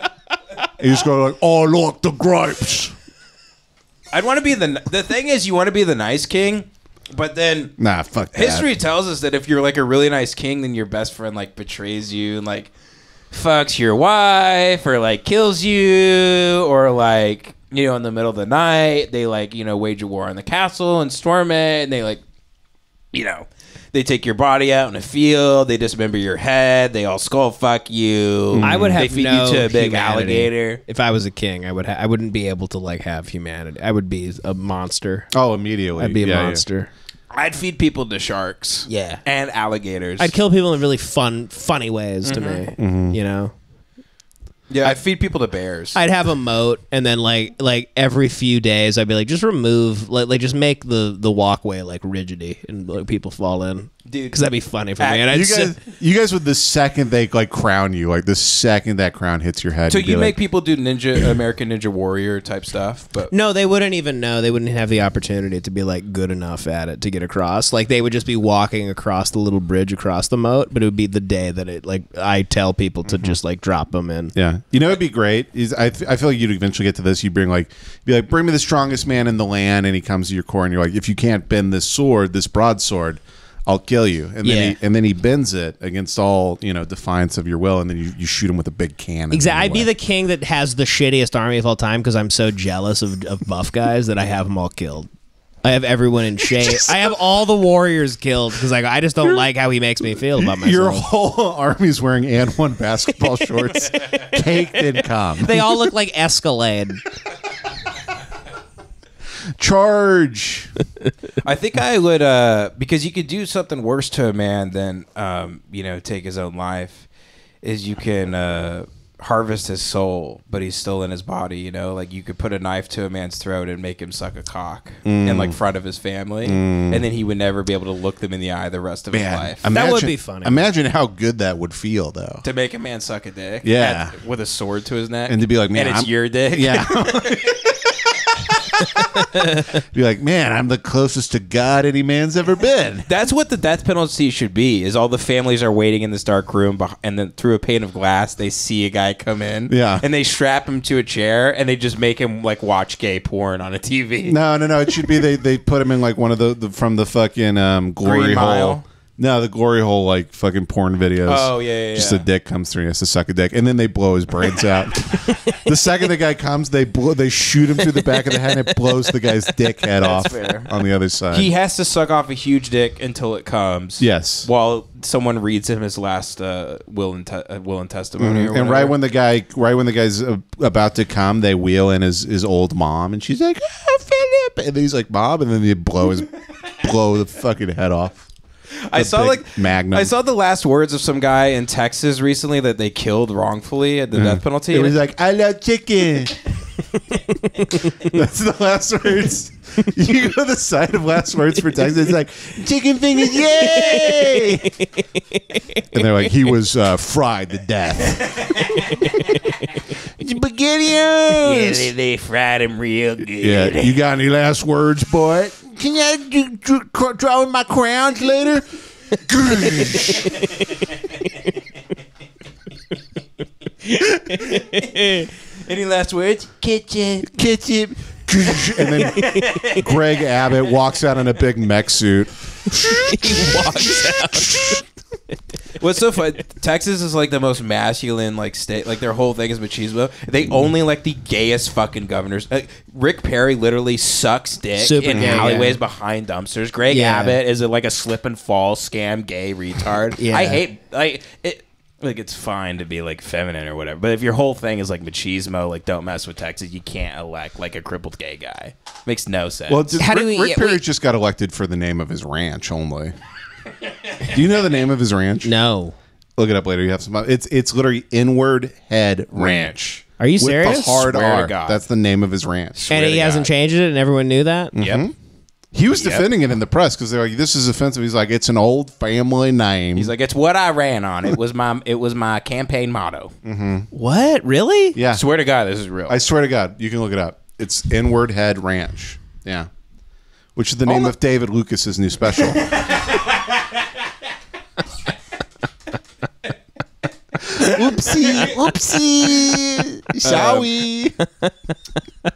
You just go like, oh, look, the grapes. I'd want to be the... The thing is, you want to be the nice king, but then... Nah, fuck that. History tells us that if you're like a really nice king, then your best friend like betrays you and like fucks your wife or like kills you or like... You know, in the middle of the night, they, like, you know, wage a war on the castle and storm it, and they, like, you know, they take your body out in a field, they dismember your head, they all skull fuck you. Mm. I would have they feed no you to a big humanity. alligator. If I was a king, I, would ha I wouldn't be able to, like, have humanity. I would be a monster. Oh, immediately. I'd be a yeah, monster. Yeah. I'd feed people to sharks. Yeah. And alligators. I'd kill people in really fun, funny ways mm-hmm. to me, mm-hmm. you know? Yeah, I'd feed people to bears. I'd have a moat, and then like like every few days, I'd be like, just remove, like, like just make the the walkway like rigidy, and like people fall in, dude, because that'd be funny for me. And I'd you guys, you guys would the second they like crown you, like the second that crown hits your head. So you make like, people do ninja American Ninja Warrior type stuff, but no, they wouldn't even know. They wouldn't have the opportunity to be like good enough at it to get across. Like they would just be walking across the little bridge across the moat, but it would be the day that it like I tell people to mm-hmm. just like drop them in. Yeah. You know, it'd be great. Is I, th I feel like you'd eventually get to this. You bring like, be like, bring me the strongest man in the land, and he comes to your core, and you're like, if you can't bend this sword, this broadsword, I'll kill you. And then yeah. he, and then he bends it against all you know defiance of your will, and then you, you shoot him with a big cannon. Exactly. I'd be the king that has the shittiest army of all time because I'm so jealous of, of buff guys that I have them all killed. I have everyone in shape. I have all the warriors killed because like, I just don't like how he makes me feel about myself. Your whole army's wearing and one basketball shorts. Caked in cum. They all look like Escalade. Charge. I think I would, uh, because you could do something worse to a man than, um, you know, take his own life, is you can... Uh, harvest his soul, but he's still in his body, you know? Like, you could put a knife to a man's throat and make him suck a cock mm. in, like, front of his family, mm. and then he would never be able to look them in the eye the rest of man, his life. Imagine, that would be funny. Imagine how good that would feel, though. To make a man suck a dick. Yeah. At, with a sword to his neck. And to be like, man, and it's I'm, your dick. Yeah. Be like, man, I'm the closest to God any man's ever been. That's what the death penalty should be, is all the families are waiting in this dark room, and then through a pane of glass they see a guy come in, yeah, and they strap him to a chair and they just make him like watch gay porn on a T V. No, no, no, it should be they, they put him in like one of the, the from the fucking um, glory hole. No, the glory hole, like fucking porn videos. Oh, yeah, yeah. Just yeah. a dick comes through and has to suck a dick. And then they blow his brains out. The second the guy comes, they blow, they shoot him through the back of the head and it blows the guy's dick head That's off fair. On the other side. He has to suck off a huge dick until it comes. Yes. While someone reads him his last uh, will and te uh, will and testimony. Mm-hmm. Or and right when the guy, right when the guy's uh, about to come, they wheel in his, his old mom. And she's like, oh, Philip. And he's like, Bob. And then they blow, his, blow the fucking head off. The I saw like Magnum. I saw the last words of some guy in Texas recently that they killed wrongfully at the mm. death penalty. It was like, I love chicken. That's the last words. You go to the side of last words for Texas. It's like, chicken fingers, yay! And they're like, he was uh, fried to death. Spaghettios. Yeah, they, they fried him real good. Yeah, you got any last words, boy? Can you do, do, draw in my crowns later? Any last words? Kitchen. Kitchen. And then Greg Abbott walks out in a big mech suit. He walks out. What's so fun? Texas is like the most masculine like state. Like their whole thing is machismo. They only like the gayest fucking governors. Like, Rick Perry literally sucks dick Super in gay, alleyways yeah. behind dumpsters. Greg yeah. Abbott is a, like a slip and fall scam gay retard. Yeah. I hate like it. Like it's fine to be like feminine or whatever, but if your whole thing is like machismo, like don't mess with Texas. You can't elect like a crippled gay guy. Makes no sense. Well, just, How Rick, do we, Rick yeah, Perry we, just got elected for the name of his ranch only. Do you know the name of his ranch? No. Look it up later. You have some. It's it's literally Inward Head Ranch. Are you with serious? The hard Swear R. To God. That's the name of his ranch. Swear and he hasn't God. Changed it, and everyone knew that. Mm-hmm. Yep. He was yep. defending it in the press because they're like, "This is offensive." He's like, "It's an old family name." He's like, "It's what I ran on. It was my it was my campaign motto." Mm-hmm. What? Really? Yeah. Swear to God, this is real. I swear to God, you can look it up. It's Inward Head Ranch. Yeah. Which is the name oh, of David Lucas's new special. Oopsie, oopsie, sorry. Um,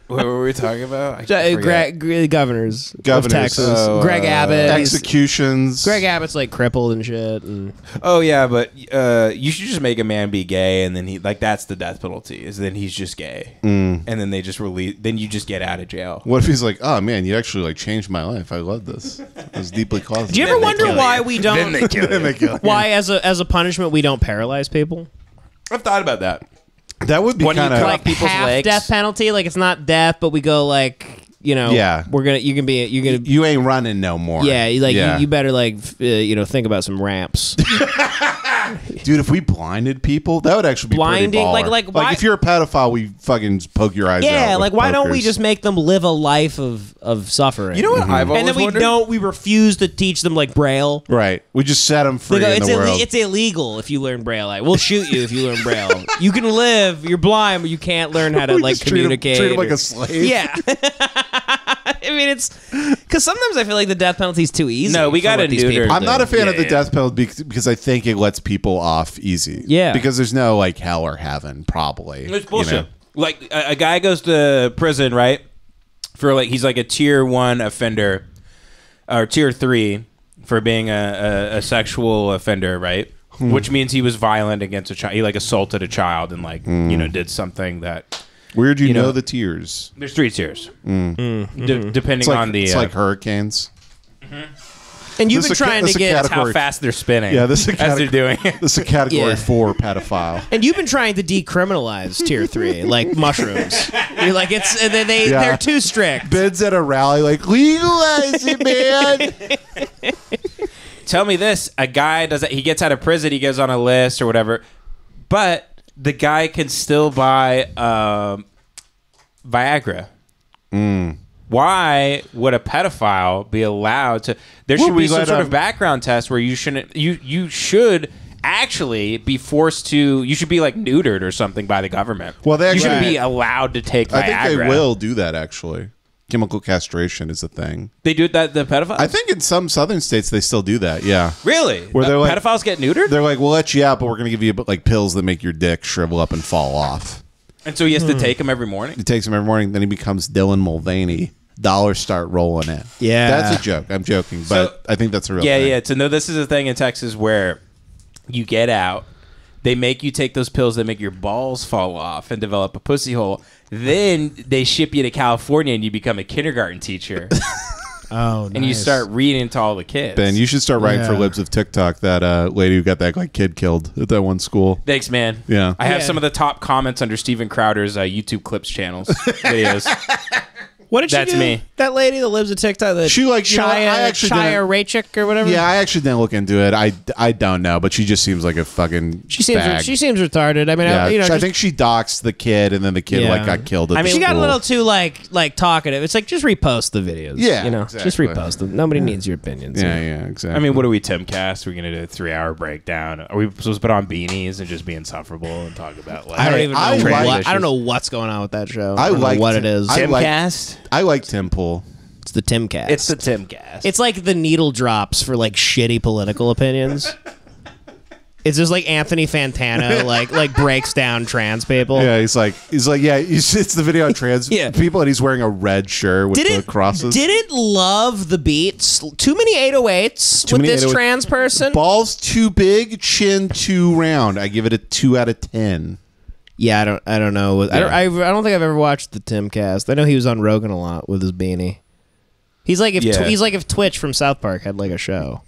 what were we talking about? Greg, governors, governors of Texas. Oh, Greg uh, Abbott, executions. Greg Abbott's like crippled and shit. And oh yeah, but uh, you should just make a man be gay, and then he like that's the death penalty. Is then he's just gay, mm. and then they just release. Then you just get out of jail. What if he's like, oh man, you actually like changed my life. I love this. It was deeply caused. Do you ever wonder why you. we don't? Then they kill then they kill why as a as a punishment we don't paralyze people? I've thought about that. That would be kind of like people's half legs. Death penalty. Like it's not death, but we go like you know. Yeah, we're gonna. You can be. You're gonna. You, you ain't running no more. Yeah, like yeah. You, you better like uh, you know think about some ramps. Dude, if we blinded people, that would actually be blinding. Pretty baller. Like like, like why, if you're a pedophile, we fucking poke your eyes. Yeah, out like why pokers. Don't we just make them live a life of of suffering? You know what mm-hmm. I've always and then we wondered? Don't. We refuse to teach them like Braille. Right. We just set them free. Go, in it's, the world. It's illegal if you learn Braille. Like, we'll shoot you if you learn Braille. You can live. You're blind, but you can't learn how to like communicate. Treat them, treat them like or, a slave. Yeah. I mean, it's because sometimes I feel like the death penalty is too easy. No, we got to neuter. I'm not a fan yeah, of the yeah. death penalty because I think it lets people off easy. Yeah, because there's no like hell or heaven, probably. It's bullshit. You know? Like a, a guy goes to prison, right? For like he's like a tier one offender or tier three for being a, a, a sexual offender, right? Hmm. Which means he was violent against a child. He like assaulted a child and like hmm. you know did something that. Where do you, you know, know the tiers? There's three tiers, mm. Mm-hmm. De depending like, on the. It's uh, like hurricanes. Mm-hmm. And you've this been trying to get how fast they're spinning. Yeah, this is as they're doing. This is a category yeah. four pedophile. And you've been trying to decriminalize tier three, like mushrooms. You're like it's they, they yeah. they're too strict. Bids at a rally, like legalize it, man. Tell me this: a guy does that. He gets out of prison. He goes on a list or whatever, but. the guy can still buy um, Viagra. Mm. Why would a pedophile be allowed to? There should be some sort of background test where you shouldn't. You you should actually be forced to. You should be like neutered or something by the government. Well, they actually, you shouldn't be allowed to take Viagra. I think they will do that actually. Chemical castration is a thing. They do that, the pedophiles? I think in some southern states they still do that, yeah. Really? Where they're like, pedophiles get neutered? They're like, we'll let you out, but we're going to give you like pills that make your dick shrivel up and fall off. And so he has hmm. to take them every morning? He takes them every morning, then he becomes Dylan Mulvaney. Dollars start rolling in. Yeah. That's a joke. I'm joking, but so, I think that's a real yeah, thing. Yeah, yeah. So no, this is a thing in Texas where you get out, they make you take those pills that make your balls fall off and develop a pussy hole. Then they ship you to California and you become a kindergarten teacher. Oh, nice. And you start reading to all the kids. Ben, you should start writing yeah. for Libs of TikTok, that uh, lady who got that like kid killed at that one school. Thanks, man. Yeah. I have yeah. some of the top comments under Steven Crowder's uh, YouTube clips channels videos. What did she That's do? me. That lady that lives in TikTok. That she like Shia, you know, I actually Shia Raychik or whatever. Yeah, I actually didn't look into it. I, I don't know, but she just seems like a fucking. She seems bag. she seems retarded. I mean, yeah, I, you know, I think she doxed the kid, and then the kid yeah. like got killed. At I mean, the she school. got a little too like like talkative. It's like, just repost the videos. Yeah, you know, exactly. just repost them. Nobody yeah. needs your opinions. Yeah, yeah, yeah, exactly. I mean, what are we, Timcast? We're gonna do a three-hour breakdown? Are we supposed to put on beanies and just be insufferable and talk about? Like, I don't even. I, know I, like, I don't know what's going on with that show. I, I don't like know what Tim, it is. Timcast. I like Tim Pool. It's the Tim Cast. It's the Tim Cast. It's like the needle drops for like shitty political opinions. It's just like Anthony Fantano like like breaks down trans people. Yeah, he's like he's like yeah, it's the video on trans yeah. people, and he's wearing a red shirt with didn't, the crosses. Didn't love the beats. Too many eight oh eights too with many this eight oh eight trans person. Balls too big, chin too round. I give it a two out of ten. Yeah, I don't. I don't know. I don't. I, I don't think I've ever watched the Tim Cast. I know he was on Rogan a lot with his beanie. He's like if yeah. he's like if Twitch from South Park had like a show.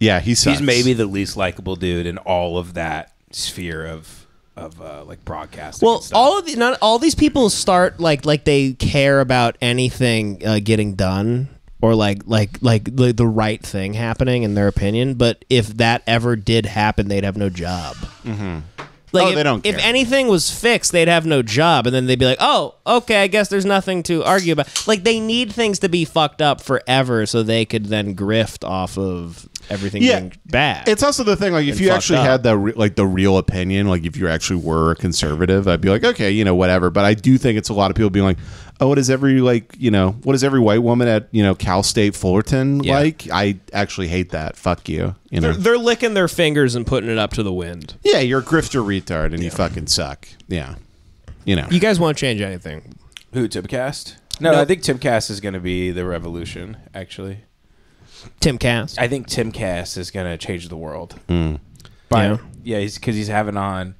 Yeah, he sucks. He's maybe the least likable dude in all of that sphere of of uh, like broadcasting. Well, and stuff. all of the, not all these people start like like they care about anything uh, getting done. Or like like like the, the right thing happening in their opinion, but if that ever did happen, they'd have no job. Mm-hmm. Like oh, if, they don't care. If anything was fixed, they'd have no job, and then they'd be like, "Oh, okay, I guess there's nothing to argue about." Like they need things to be fucked up forever so they could then grift off of everything yeah. being bad. It's also the thing, like if you actually up. had the re like the real opinion, like if you actually were a conservative, I'd be like, okay, you know, whatever. But I do think it's a lot of people being like, "Oh, what is every like, you know, what is every white woman at you know Cal State Fullerton yeah. like?" I actually hate that. Fuck you. You know, they're, they're licking their fingers and putting it up to the wind. Yeah, you're a grifter retard and yeah. you fucking suck. Yeah, you know. You guys won't change anything. Who, Timcast? No, no, I think Timcast is going to be the revolution. Actually, Timcast. I think Timcast is going to change the world. Mm. By yeah, yeah he's because he's having on.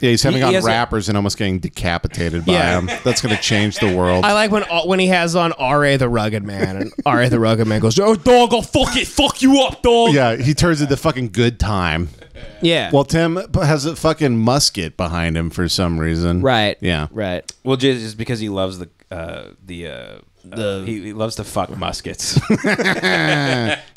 Yeah, he's having he, on he rappers a, and almost getting decapitated by yeah. him. That's going to change the world. I like when when he has on R A the Rugged Man, and R A the Rugged Man goes, "Oh, dog, I'll fuck it, fuck you up, dog." Yeah, he turns into fucking Good Time. Yeah. Well, Tim has a fucking musket behind him for some reason. Right. Yeah. Right. Well, just because he loves the uh, the. Uh, The, uh, he, he loves to fuck muskets.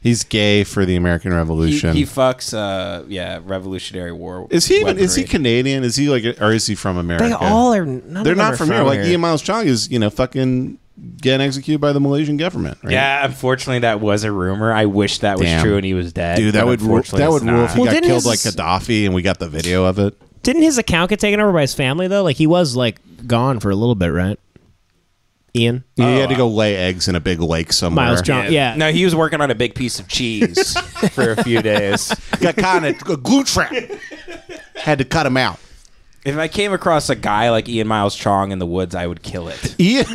He's gay for the American Revolution. He, he fucks, uh, yeah, Revolutionary War. Is he even? Is he Canadian? Is he like, or is he from America? They all are. None They're of not from, from here. Like Ian Miles Chong is, you know, fucking getting executed by the Malaysian government. Right? Yeah, unfortunately, that was a rumor. I wish that was Damn. true and he was dead. Dude, that would that would rule if he well, got killed his... like Gaddafi, and we got the video of it. Didn't his account get taken over by his family though? Like he was like gone for a little bit, right? Ian? Yeah, oh, he had to go lay eggs in a big lake somewhere. Miles Johnson. Yeah. yeah. No, he was working on a big piece of cheese for a few days. Got caught in a glue trap. Had to cut him out. If I came across a guy like Ian Miles Chong in the woods, I would kill it. Ian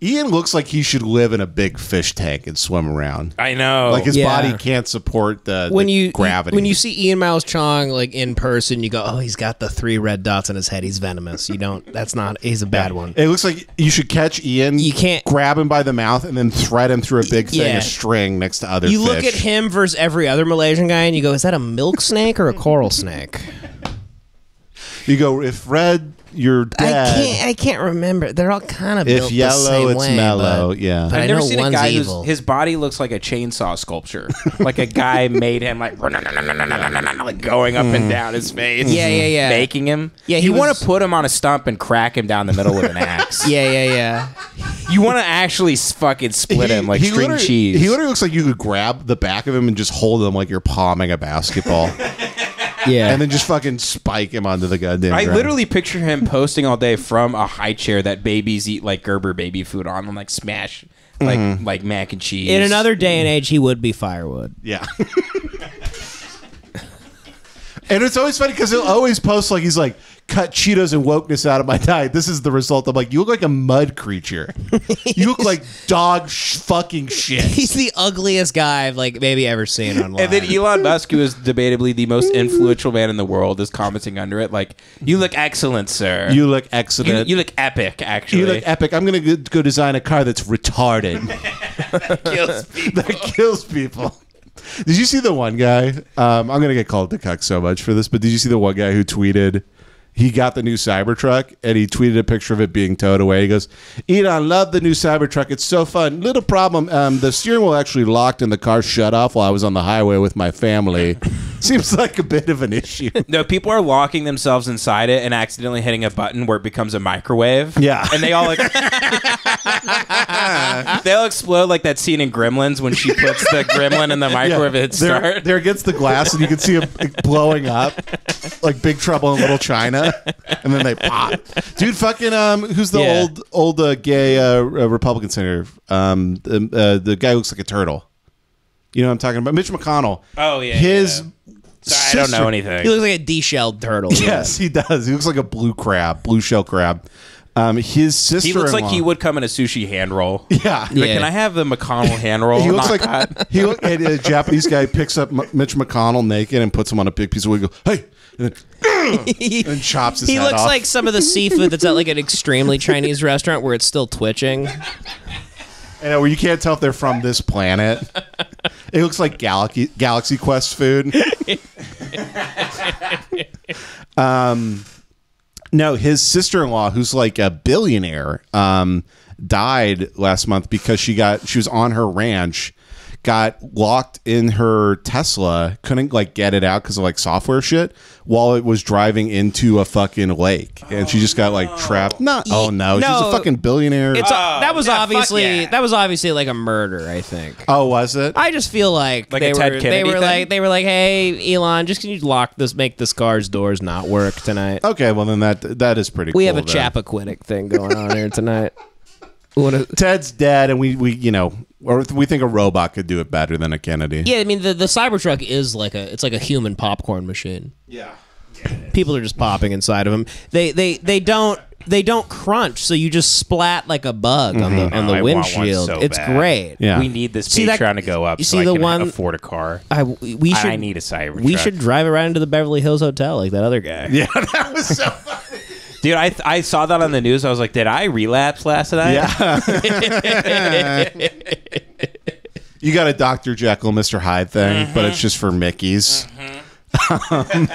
Ian looks like he should live in a big fish tank and swim around. I know. Like his yeah. body can't support the, when the you, gravity. When you see Ian Miles Chong like in person, you go, "Oh, he's got the three red dots on his head. He's venomous." You don't, that's not, he's a bad one. It looks like you should catch Ian, you can't, grab him by the mouth, and then thread him through a big thing yeah. of string next to other you fish. You look at him versus every other Malaysian guy and you go, "Is that a milk snake or a coral snake?" You go, "If red your dad. I can't. I can't remember. They're all kind of built yellow, the same way. If yellow, it's mellow. But, yeah, but I've I never know seen a guy who's, his body looks like a chainsaw sculpture. Like a guy made him like going up and down his face. Yeah, yeah, yeah. Making him. Yeah, he you want to put him on a stump and crack him down the middle with an axe. Yeah, yeah, yeah. You want to actually fucking split he, him like string cheese. He literally looks like you could grab the back of him and just hold him like you're palming a basketball. Yeah, and then just fucking spike him onto the goddamn ground. I literally picture him posting all day from a high chair that babies eat like Gerber baby food on, and like smash like mm-hmm. like mac and cheese. In another day and age, he would be firewood. Yeah. And it's always funny because he'll always post like he's like, cut Cheetos and wokeness out of my diet. This is the result. I'm like, you look like a mud creature. You look like dog sh fucking shit. He's the ugliest guy I've like maybe ever seen online. And then Elon Musk, who is debatably the most influential man in the world, is commenting under it like, you look excellent, sir. You look excellent. You, you look epic, actually. You look epic. I'm going to go design a car that's retarded. That kills people. That kills people. Did you see the one guy? Um, I'm going to get called the cuck so much for this, but did you see the one guy who tweeted... He got the new Cybertruck, and he tweeted a picture of it being towed away. He goes, Elon, love the new Cybertruck. It's so fun. Little problem. Um, the steering wheel actually locked, and the car shut off while I was on the highway with my family. Seems like a bit of an issue. No, people are locking themselves inside it and accidentally hitting a button where it becomes a microwave. Yeah. And they all like... They'll explode like that scene in Gremlins when she puts the gremlin in the microwave yeah, and hits they're, start. They're against the glass, and you can see them blowing up. Like Big Trouble in Little China. And then they pop, dude. Fucking um, who's the yeah. old old uh, gay uh, Republican senator? Um, the, uh, the guy who looks like a turtle. You know what I'm talking about? Mitch McConnell. Oh yeah. His. Yeah. Sorry, I don't know anything. He looks like a de-shelled turtle. Yes, yeah. He does. He looks like a blue crab, blue shell crab. Um, his sister. He looks like he would come in a sushi hand roll. Yeah. Like, yeah. Can I have the McConnell hand roll? He looks Not like that. He look, and a Japanese guy picks up M Mitch McConnell naked and puts him on a big piece of wood. He goes, hey. And then, and chops his he head looks off. Like some of the seafood that's at like an extremely Chinese restaurant where it's still twitching. And where you can't tell if they're from this planet. It looks like Galaxy Galaxy Quest food. um, no, his sister-in-law, who's like a billionaire, um, died last month because she got she was on her ranch. Got locked in her Tesla, couldn't like get it out because of like software shit while it was driving into a fucking lake, and oh, she just got no. like trapped. Not Ye oh no, no, she's a fucking billionaire. It's a, oh, that was yeah, obviously yeah. that was obviously like a murder, I think. Oh, was it? I just feel like, like they were they were thing? like they were like, hey Elon, just can you lock this, make this car's doors not work tonight? Okay, well then that that is pretty. We cool, have a Chappaquiddick thing going on here tonight. Ted's dead, and we we you know. Or we think a robot could do it better than a Kennedy. Yeah, I mean the the Cybertruck is like a it's like a human popcorn machine. Yeah, yeah people are just popping inside of them. They they they don't they don't crunch, so you just splat like a bug mm-hmm. on the on no, the I windshield. So it's bad. Great. Yeah. We need this see Patreon that, to go up. You so see I the can one afford a car. I we should I need a Cybertruck. We should drive it right into the Beverly Hills Hotel like that other guy. Yeah, that was so funny. Dude, I th I saw that on the news. I was like, did I relapse last night? Yeah. You got a Doctor Jekyll, Mister Hyde thing, mm-hmm. but it's just for Mickey's. Mm-hmm. um,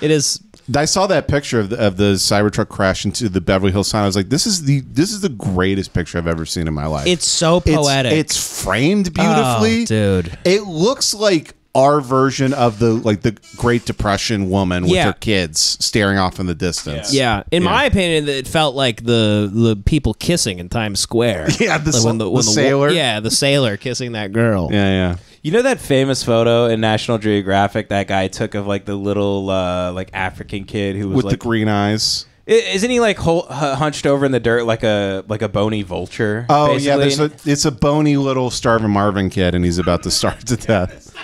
it is. I saw that picture of the, of the Cybertruck crash into the Beverly Hills sign. I was like, this is the this is the greatest picture I've ever seen in my life. It's so poetic. It's, it's framed beautifully, oh, dude. It looks like. Our version of the like the Great Depression woman with yeah. her kids staring off in the distance. Yeah, yeah. in yeah. my opinion, it felt like the the people kissing in Times Square. Yeah, the, like when the, when the, the sailor. Yeah, the sailor kissing that girl. Yeah, yeah. You know that famous photo in National Geographic that guy took of like the little uh, like African kid who was with like, the green eyes. Isn't he like hunched over in the dirt like a like a bony vulture? Oh basically? yeah, there's a, it's a bony little starving Marvin kid, and he's about to starve to death.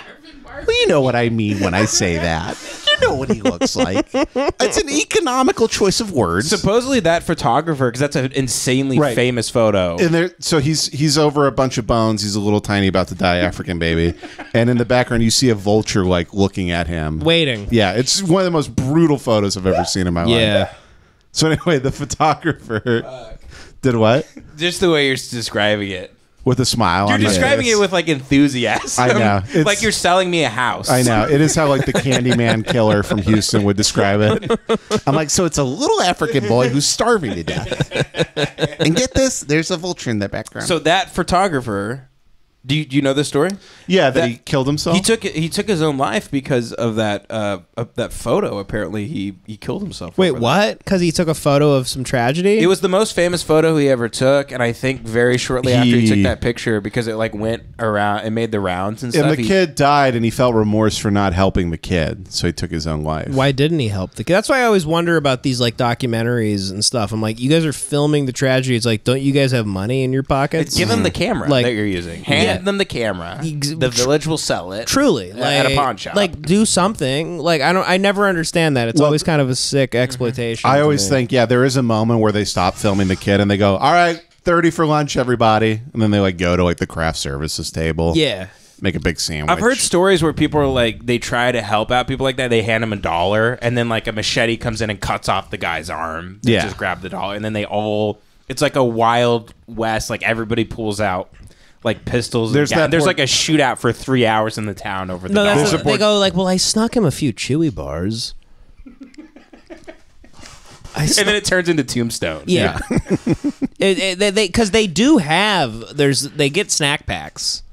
Well, you know what I mean when I say that. You know what he looks like. It's an economical choice of words. Supposedly that photographer, because that's an insanely right. famous photo. And there, so he's he's over a bunch of bones. He's a little tiny, about to die African baby. And in the background, you see a vulture like looking at him, waiting. Yeah, it's one of the most brutal photos I've ever seen in my yeah. life. Yeah. So anyway, the photographer Fuck. did what? Just the way you're describing it. with a smile. You're describing it with like enthusiasm. I know. It's, like you're selling me a house. I know. It is how like the Candyman killer from Houston would describe it. I'm like, so it's a little African boy who's starving to death. And get this, there's a vulture in the background. So that photographer, do you, do you know this story? Yeah, that, that he killed himself. He took he took his own life because of that uh, of that photo. Apparently, he he killed himself. Wait, what? Because he took a photo of some tragedy. It was the most famous photo he ever took, and I think very shortly he, after he took that picture, because it like went around and made the rounds and stuff. And the he, kid died, and he felt remorse for not helping the kid, so he took his own life. Why didn't he help the kid? That's why I always wonder about these like documentaries and stuff. I'm like, you guys are filming the tragedy. It's like, don't you guys have money in your pockets? It's, give them the camera like, that you're using. Hand Get them the camera. The village will sell it. Truly, like, at a pawn shop. Like, do something. Like, I don't. I never understand that. It's well, always kind of a sick exploitation. I always me. think, yeah, there is a moment where they stop filming the kid and they go, "All right, thirty for lunch, everybody," and then they like go to like the craft services table. Yeah. Make a big sandwich. I've heard stories where people are like, they try to help out people like that. They hand them a dollar, and then like a machete comes in and cuts off the guy's arm. They yeah. Just grab the dollar, and then they all. It's like a Wild West. Like everybody pulls out. Like pistols. There's, that There's like a shootout for three hours in the town over the no, that's what, They go like, well, I snuck him a few Chewy bars. I and then it turns into Tombstone. Yeah. Because yeah. they, they, they do have, there's they get snack packs.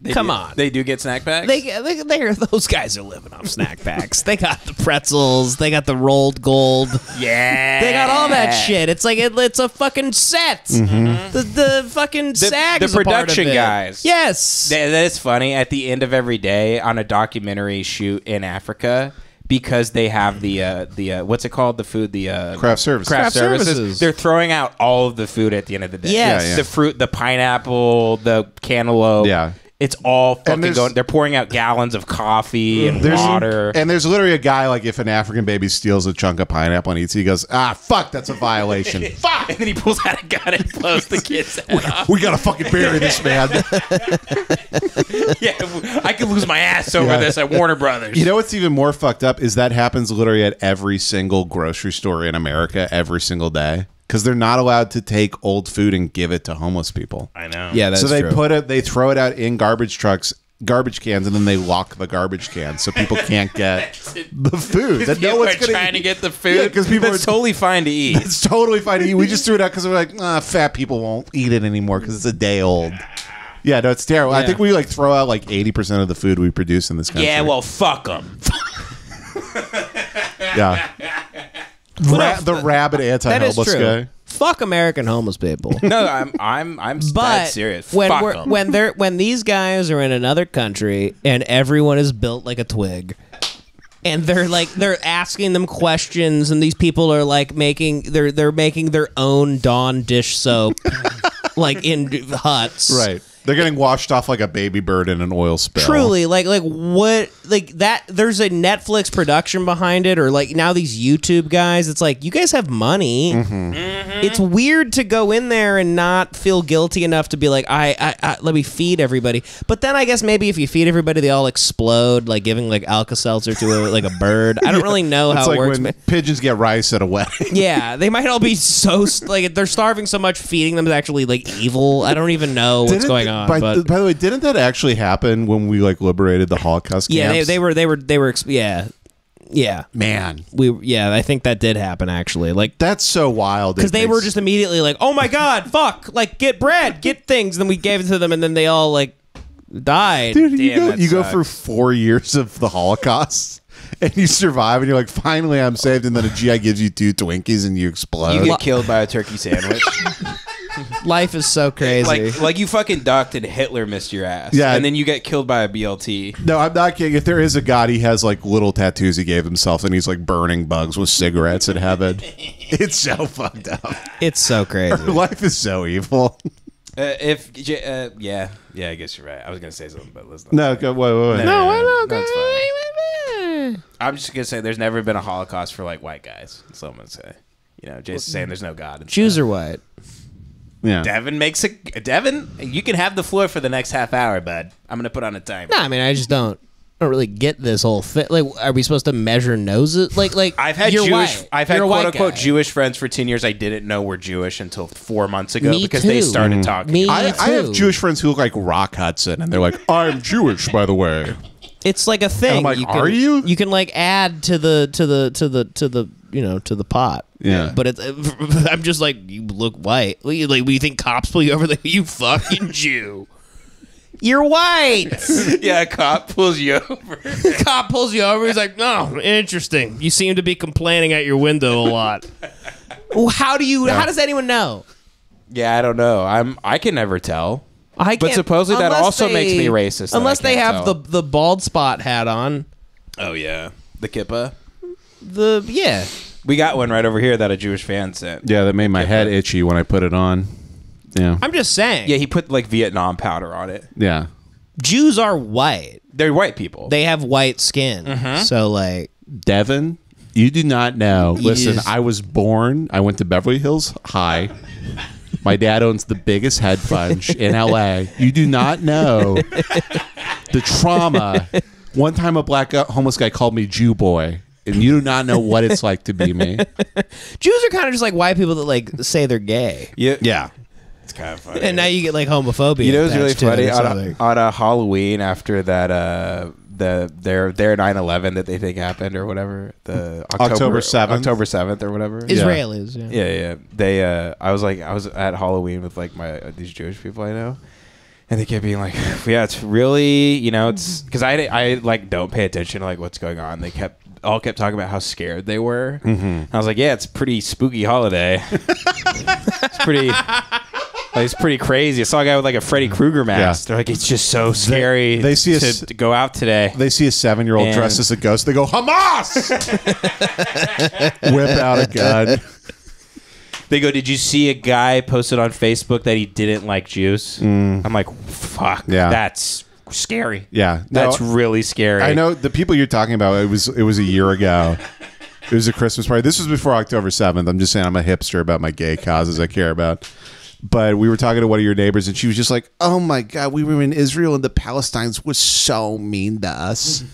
They Come do. on. They do get snack packs? They, they, they're, those guys are living off snack packs. They got the pretzels. They got the rolled gold. Yeah. They got all that shit. It's like, it, it's a fucking set. Mm-hmm. The, the fucking SAG The, the production guys. Yes. That, that is funny. At the end of every day on a documentary shoot in Africa, because they have the, uh, the uh, what's it called? The food, the... Uh, craft services. Craft services. They're throwing out all of the food at the end of the day. Yes. Yeah, yeah. The fruit, the pineapple, the cantaloupe. Yeah. It's all fucking going. They're pouring out gallons of coffee and water. And there's literally a guy, like, if an African baby steals a chunk of pineapple and eats it, he goes, ah, fuck, that's a violation. Fuck! And then he pulls out a gun and blows the kid's head off. We gotta fucking bury this man. Yeah, I could lose my ass over yeah. this at Warner Brothers. You know what's even more fucked up is that happens literally at every single grocery store in America every single day. Because they're not allowed to take old food and give it to homeless people. I know. Yeah, that's true. So they put it, they throw it out in garbage trucks, garbage cans, and then they lock the garbage cans so people can't get the food. That no one's gonna trying eat. to get the food because yeah, people that's are totally fine to eat. It's totally fine to eat. We just threw it out because we're like, ah, fat people won't eat it anymore because it's a day old. Yeah, no, it's terrible. Yeah. I think we like throw out like eighty percent of the food we produce in this country. Yeah, well, fuck them. Yeah. Ra the rabid anti-homeless guy. Fuck American homeless people. No, I'm I'm I'm but serious. When Fuck we're, when they're when these guys are in another country and everyone is built like a twig, and they're like they're asking them questions, and these people are like making they're they're making their own Dawn dish soap, like in the huts, right? They're getting washed off like a baby bird in an oil spill. Truly, like like what like that there's a Netflix production behind it, or like now these YouTube guys, it's like you guys have money. Mm-hmm. Mm-hmm. It's weird to go in there and not feel guilty enough to be like, I, I, I let me feed everybody. But then I guess maybe if you feed everybody they all explode, like giving like Alka-Seltzer to a, like a bird. I don't yeah. really know it's how like it works. When pigeons get rice at a wedding. Yeah, they might all be so like they're starving so much feeding them is actually like evil. I don't even know what's going on. On, by, but, by the way, didn't that actually happen when we like liberated the Holocaust camps? Yeah, they, they were, they were, they were, yeah, yeah, man, we, yeah, I think that did happen actually. Like that's so wild because they were just immediately like, oh my god, fuck, like get bread, get things. And then we gave it to them, and then they all like died. Dude, Damn, you go, you go for four years of the Holocaust. And you survive, and you're like, finally, I'm saved. And then a G I gives you two Twinkies, and you explode. You get killed by a turkey sandwich. Life is so crazy. Like, like you fucking ducked, and Hitler missed your ass. Yeah, and then you get killed by a B L T. No, I'm not kidding. If there is a god, he has like little tattoos he gave himself, and he's like burning bugs with cigarettes in heaven. It's so fucked up. It's so crazy. Our life is so evil. Uh, if uh, yeah, yeah, I guess you're right. I was gonna say something, but let's not. No, go, wait, wait, wait. No, no, no, no, no, no I'm just gonna say there's never been a Holocaust for like white guys. That's what I'm gonna say. You know, Jason's saying there's no God. Jews are white. Yeah. Devin makes a Devin. You can have the floor for the next half hour, bud. I'm gonna put on a timer. No, I mean I just don't. I don't really get this whole thing. Like, are we supposed to measure noses? Like, like I've had Jewish, white. I've had quote unquote guy. Jewish friends for ten years. I didn't know were Jewish until four months ago. Me because too. They started talking. Me I, too. I have Jewish friends who look like Rock Hudson, and they're like, "I'm Jewish, by the way." It's like a thing. And I'm like, you can, are you? You can like add to the to the to the to the you know to the pot. Yeah, but it's. I'm just like, you look white. Like, we think cops pull you over there. You fucking Jew. You're white. Yeah, a cop pulls you over. Cop pulls you over. He's like, no, interesting. You seem to be complaining at your window a lot. How do you? No. How does anyone know? Yeah, I don't know. I'm. I can never tell. I. Can't, but supposedly that also they, makes me racist. Unless they have tell. the the bald spot hat on. Oh yeah, the kippah. The yeah. We got one right over here that a Jewish fan sent. Yeah, that made my kippah. head itchy when I put it on. Yeah. I'm just saying. Yeah, he put like Vietnam powder on it. Yeah. Jews are white. They're white people. They have white skin. Mm-hmm. So like Devin, you do not know. Listen, just... I was born. I went to Beverly Hills High. My dad owns the biggest head fudge in L A. You do not know the trauma. One time a black homeless guy called me Jew boy. And you do not know what it's like to be me. Jews are kind of just like white people that like say they're gay. Yeah. Yeah. It's kind of funny. And now you get like homophobia. You know, it's really funny on a, on a Halloween after that uh, the their their nine eleven that they think happened or whatever, the October seventh, October seventh or whatever. Israelis, yeah, yeah. yeah, yeah. They, uh, I was like, I was at Halloween with like my uh, these Jewish people I know, and they kept being like, yeah, it's really, you know, it's because I I like don't pay attention to like what's going on. They kept all kept talking about how scared they were. Mm-hmm. I was like, yeah, it's a pretty spooky holiday. It's pretty. Like, it's pretty crazy. I saw a guy with like a Freddy Krueger mask. Yeah. They're like, it's just so scary. They, they see to, a, to go out today. They see a seven-year-old dressed as a ghost. They go, Hamas! Whip out a gun. They go, did you see a guy posted on Facebook that he didn't like Jews? Mm. I'm like, fuck. Yeah. That's scary. Yeah. No, that's really scary. I know the people you're talking about. It was it was a year ago. It was a Christmas party. This was before October seventh. I'm just saying, I'm a hipster about my gay causes I care about. But we were talking to one of your neighbors, and she was just like, oh, my God, we were in Israel, and the Palestinians were so mean to us.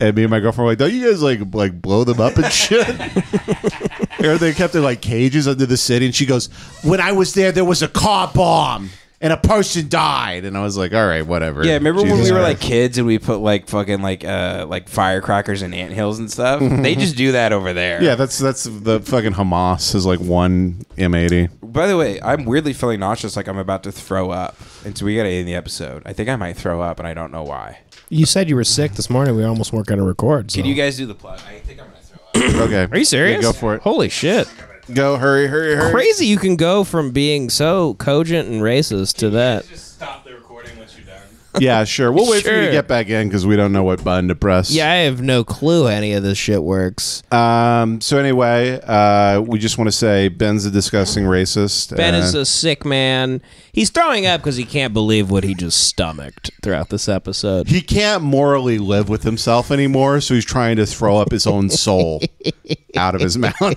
And me and my girlfriend were like, don't you guys, like, like blow them up and shit? And they kept in, like, cages under the city. And she goes, when I was there, there was a car bomb, and a person died. And I was like, all right, whatever. Yeah, remember Jesus when we were, like, kids, and we put, like, fucking, like, uh, like firecrackers and anthills and stuff? They just do that over there. Yeah, that's that's the fucking Hamas is, like, one M eighty. By the way, I'm weirdly feeling nauseous, like I'm about to throw up, and so we got to end the episode. I think I might throw up, and I don't know why. You said you were sick this morning. We almost weren't going to record. So. Can you guys do the plug? I think I'm going to throw up. Okay. Are you serious? Yeah, go for it. Holy shit. Go, hurry, hurry, hurry. Crazy you can go from being so cogent and racist to that. Can you just stop the recording once you're done? Yeah, sure. We'll wait sure. for you to get back in because we don't know what button to press. Yeah, I have no clue how any of this shit works. Um. So anyway, uh, we just want to say Ben's a disgusting racist. Ben uh, is a sick man. He's throwing up because he can't believe what he just stomached throughout this episode. He can't morally live with himself anymore, so he's trying to throw up his own soul out of his mouth.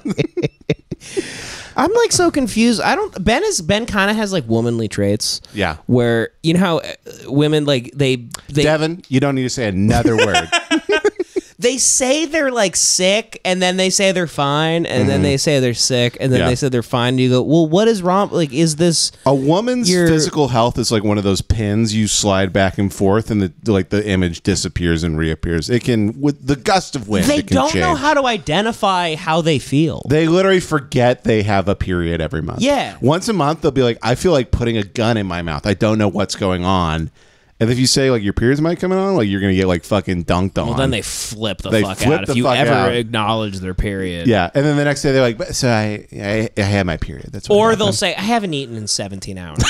I'm like so confused. I don't. Ben is Ben kind of has like womanly traits. Yeah. Where you know how women like they. they Devin, you don't need to say another word. They say they're like sick, and then they say they're fine, and mm. then they say they're sick, and then yeah. they say they're fine. And you go, well, what is wrong? Like, is this a woman's your... physical health is like one of those pins you slide back and forth, and the like the image disappears and reappears. It can with the gust of wind. They it can don't change. know how to identify how they feel. They literally forget they have a period every month. Yeah, once a month they'll be like, I feel like putting a gun in my mouth. I don't know what's going on. And if you say, like, your periods might come on, like, you're going to get, like, fucking dunked on. Well, then they flip the they fuck flip out if you ever out. acknowledge their period. Yeah. And then the next day, they're like, so I I, I had my period. That's what Or they'll happened. say, I haven't eaten in seventeen hours.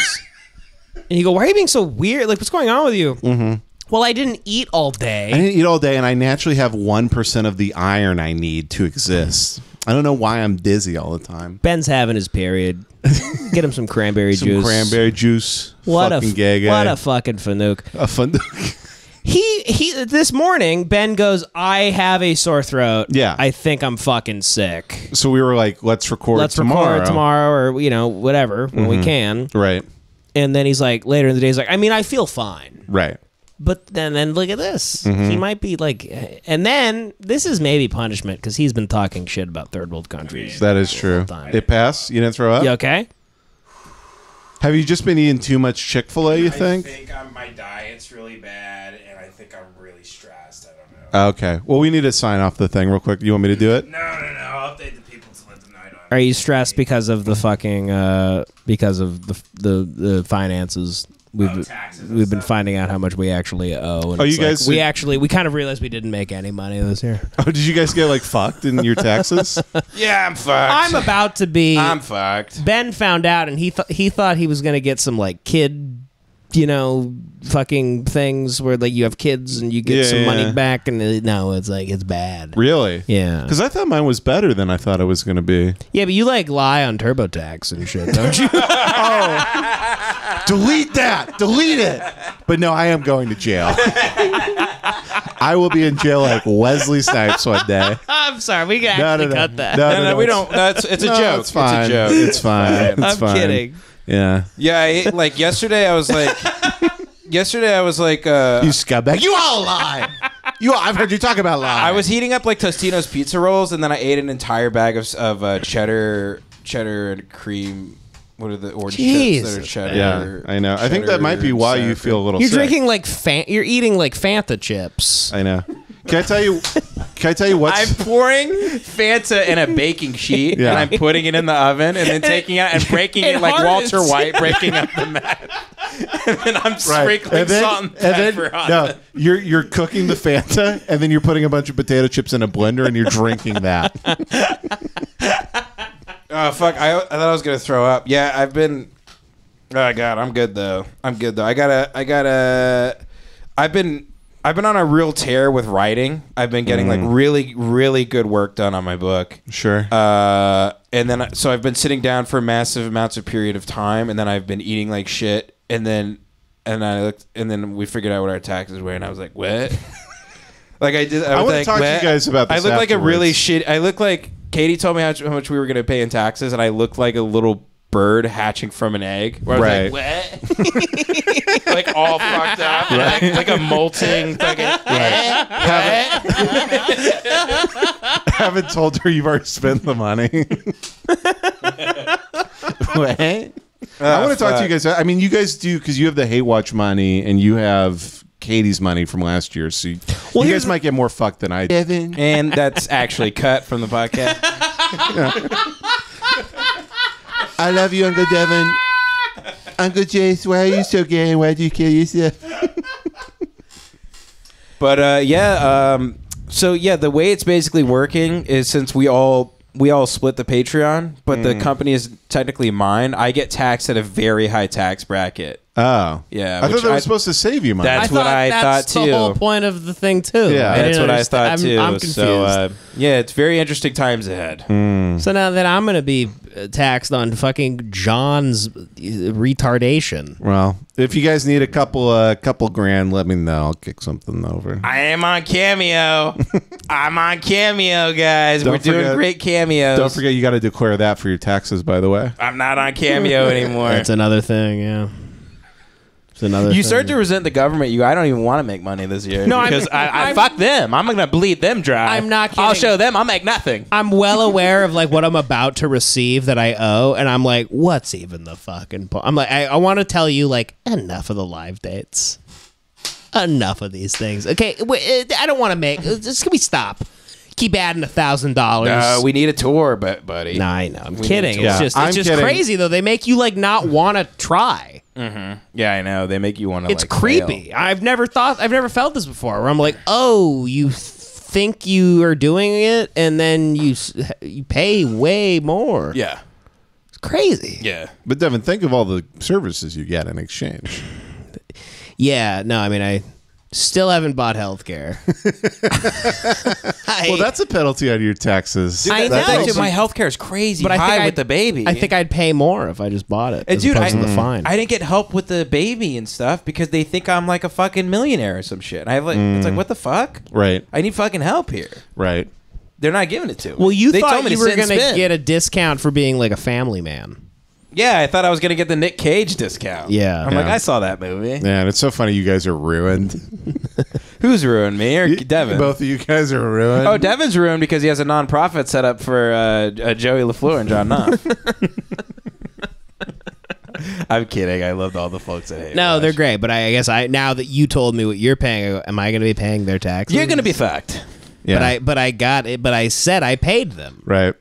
And you go, why are you being so weird? Like, what's going on with you? Mm-hmm. Well, I didn't eat all day. I didn't eat all day, and I naturally have one percent of the iron I need to exist. I don't know why I'm dizzy all the time. Ben's having his period. Get him some cranberry some juice. Some cranberry juice. What fucking a gay guy. What a fucking fanook. A fanook. He he. This morning, Ben goes, I have a sore throat. Yeah, I think I'm fucking sick. So we were like, let's record let's tomorrow. Let's record tomorrow, or you know, whatever when mm-hmm. we can. Right. And then he's like, later in the day, he's like, I mean, I feel fine. Right. But then, then look at this. Mm-hmm. He might be like, and then this is maybe punishment because he's been talking shit about third world countries. That is true. It passed. You didn't throw up. You okay? Have you just been eating too much Chick-fil-A? You I think? I think I'm, my diet's really bad, and I think I'm really stressed. I don't know. Okay. Well, we need to sign off the thing real quick. You want me to do it? No, no, no. I'll update the people to let them know. Are you stressed because of the fucking uh, because of the the, the finances? We've oh, we've been stuff. finding out how much we actually owe. And oh, you guys! Like, we actually we kind of realized we didn't make any money this year. Oh, did you guys get like fucked in your taxes? Yeah, I'm fucked. I'm about to be. I'm fucked. Ben found out, and he th he thought he was gonna get some like kid, you know, fucking things where like you have kids and you get yeah, some yeah. money back, and it, no, it's like it's bad. Really? Yeah. Because I thought mine was better than I thought it was gonna be. Yeah, but you like lie on TurboTax and shit, don't you? Oh. Delete that. Delete it. But no, I am going to jail. I will be in jail like Wesley Snipes one day. I'm sorry. We got no, to no, cut no. that. No, no, no, no, no we it's, don't. No, it's, it's a no, joke. It's fine. It's a joke. It's fine. It's I'm fine. kidding. Yeah. Yeah. I, like yesterday, I was like, yesterday, I was like, uh, you scumbag. You all lie. You, I've heard you talk about lying. I was heating up like Tostino's pizza rolls, and then I ate an entire bag of, of uh, cheddar, cheddar and cream. What are the orange Jeez. chips that are cheddar? Yeah, I know. I think that might be why you feel a little. You're sick. drinking like fan. You're eating like Fanta chips. I know. Can I tell you? Can I tell you what? I'm pouring Fanta in a baking sheet yeah. and I'm putting it in the oven and then taking it out and breaking it, it like hardens. Walter White breaking up the mat. And then I'm right. sprinkling and then, salt and pepper and then, on no, it. You're you're cooking the Fanta and then you're putting a bunch of potato chips in a blender and you're drinking that. Oh, fuck. I, I thought I was going to throw up. Yeah, I've been... Oh, God. I'm good, though. I'm good, though. I gotta... I gotta... I've been... I've been on a real tear with writing. I've been getting, mm. like, really, really good work done on my book. Sure. Uh, and then... So I've been sitting down for massive amounts of period of time, and then I've been eating like shit, and then... And I looked... And then we figured out what our taxes were, and I was like, what? Like, I did... I, I want like, to talk what? to you guys about this I look afterwards. like a really shit... I look like... Katie told me how much we were going to pay in taxes, and I looked like a little bird hatching from an egg. Where I was right. like, what? Like, all fucked up. Right. Like, like a molting fucking... Right. Haven't, haven't told her you've already spent the money. What? Uh, I want to talk to you guys. I mean, you guys do, because you have the Hate Watch money, and you have... Katie's money from last year, so you, well, you guys might get more fucked than I did. And that's actually cut from the podcast. I love you, Uncle Devin. Uncle Jace, why are you so gay and why do you kill yourself? But uh, yeah, um, so yeah, the way it's basically working is since we all we all split the Patreon, but mm. the company is technically mine. I get taxed at a very high tax bracket. Oh. Yeah. I thought that I, was supposed to save you money. That's I what thought, I that's thought, too. That's the whole point of the thing, too. Yeah, that's what understand. I thought, too. I'm, I'm confused. So, uh, yeah, it's very interesting times ahead. Mm. So now that I'm going to be taxed on fucking John's retardation. Well, if you guys need a couple uh, couple grand, let me know. I'll kick something over. I am on Cameo. I'm on Cameo, guys. Don't We're forget, doing great cameos. Don't forget you got to declare that for your taxes, by the way. I'm not on Cameo anymore. That's another thing, yeah. Another you thing. Start to resent the government. You, I don't even want to make money this year. No, because I, mean, I, I fuck them. I'm gonna bleed them dry. I'm not kidding. I'll show them. I'll make nothing. I'm well aware of like what I'm about to receive that I owe, and I'm like, what's even the fucking point? I'm like, I, I want to tell you, like, enough of the live dates, enough of these things. Okay, wait, I don't want to make. Just can we stop? Keep adding a thousand dollars. No, we need a tour, but buddy. No, I know. I'm we kidding. It's yeah. just, it's I'm just kidding. crazy though. They make you like not want to try. Mm-hmm. Yeah, I know. They make you want to. It's like, creepy. Fail. I've never thought. I've never felt this before. Where I'm like, oh, you th think you are doing it, and then you you pay way more. Yeah, it's crazy. Yeah, but Devin, think of all the services you get in exchange. Yeah. No, I mean, I. Still haven't bought healthcare. I, well, that's a penalty on your taxes. Dude, I know. Dude, my healthcare is crazy but high I think with I'd, the baby. I think I'd pay more if I just bought it. And as dude, opposed I, to the fine. I didn't get help with the baby and stuff because they think I'm like a fucking millionaire or some shit. I have like mm. it's like what the fuck? Right. I need fucking help here. Right. They're not giving it to me. Well, you they thought told me you to were going to get a discount for being like a family man. Yeah, I thought I was going to get the Nick Cage discount. Yeah. I'm yeah. like, I saw that movie. Yeah, and it's so funny you guys are ruined. Who's ruined? Me or you, Devin? Both of you guys are ruined. Oh, Devin's ruined because he has a nonprofit set up for uh, uh, Joey LaFleur and John Knopf. I'm kidding. I loved all the folks that hate. No, Rush. They're great. But I, I guess I now that you told me what you're paying, am I going to be paying their taxes? You're going to be fucked. Yeah. But I, but I got it. But I said I paid them. Right.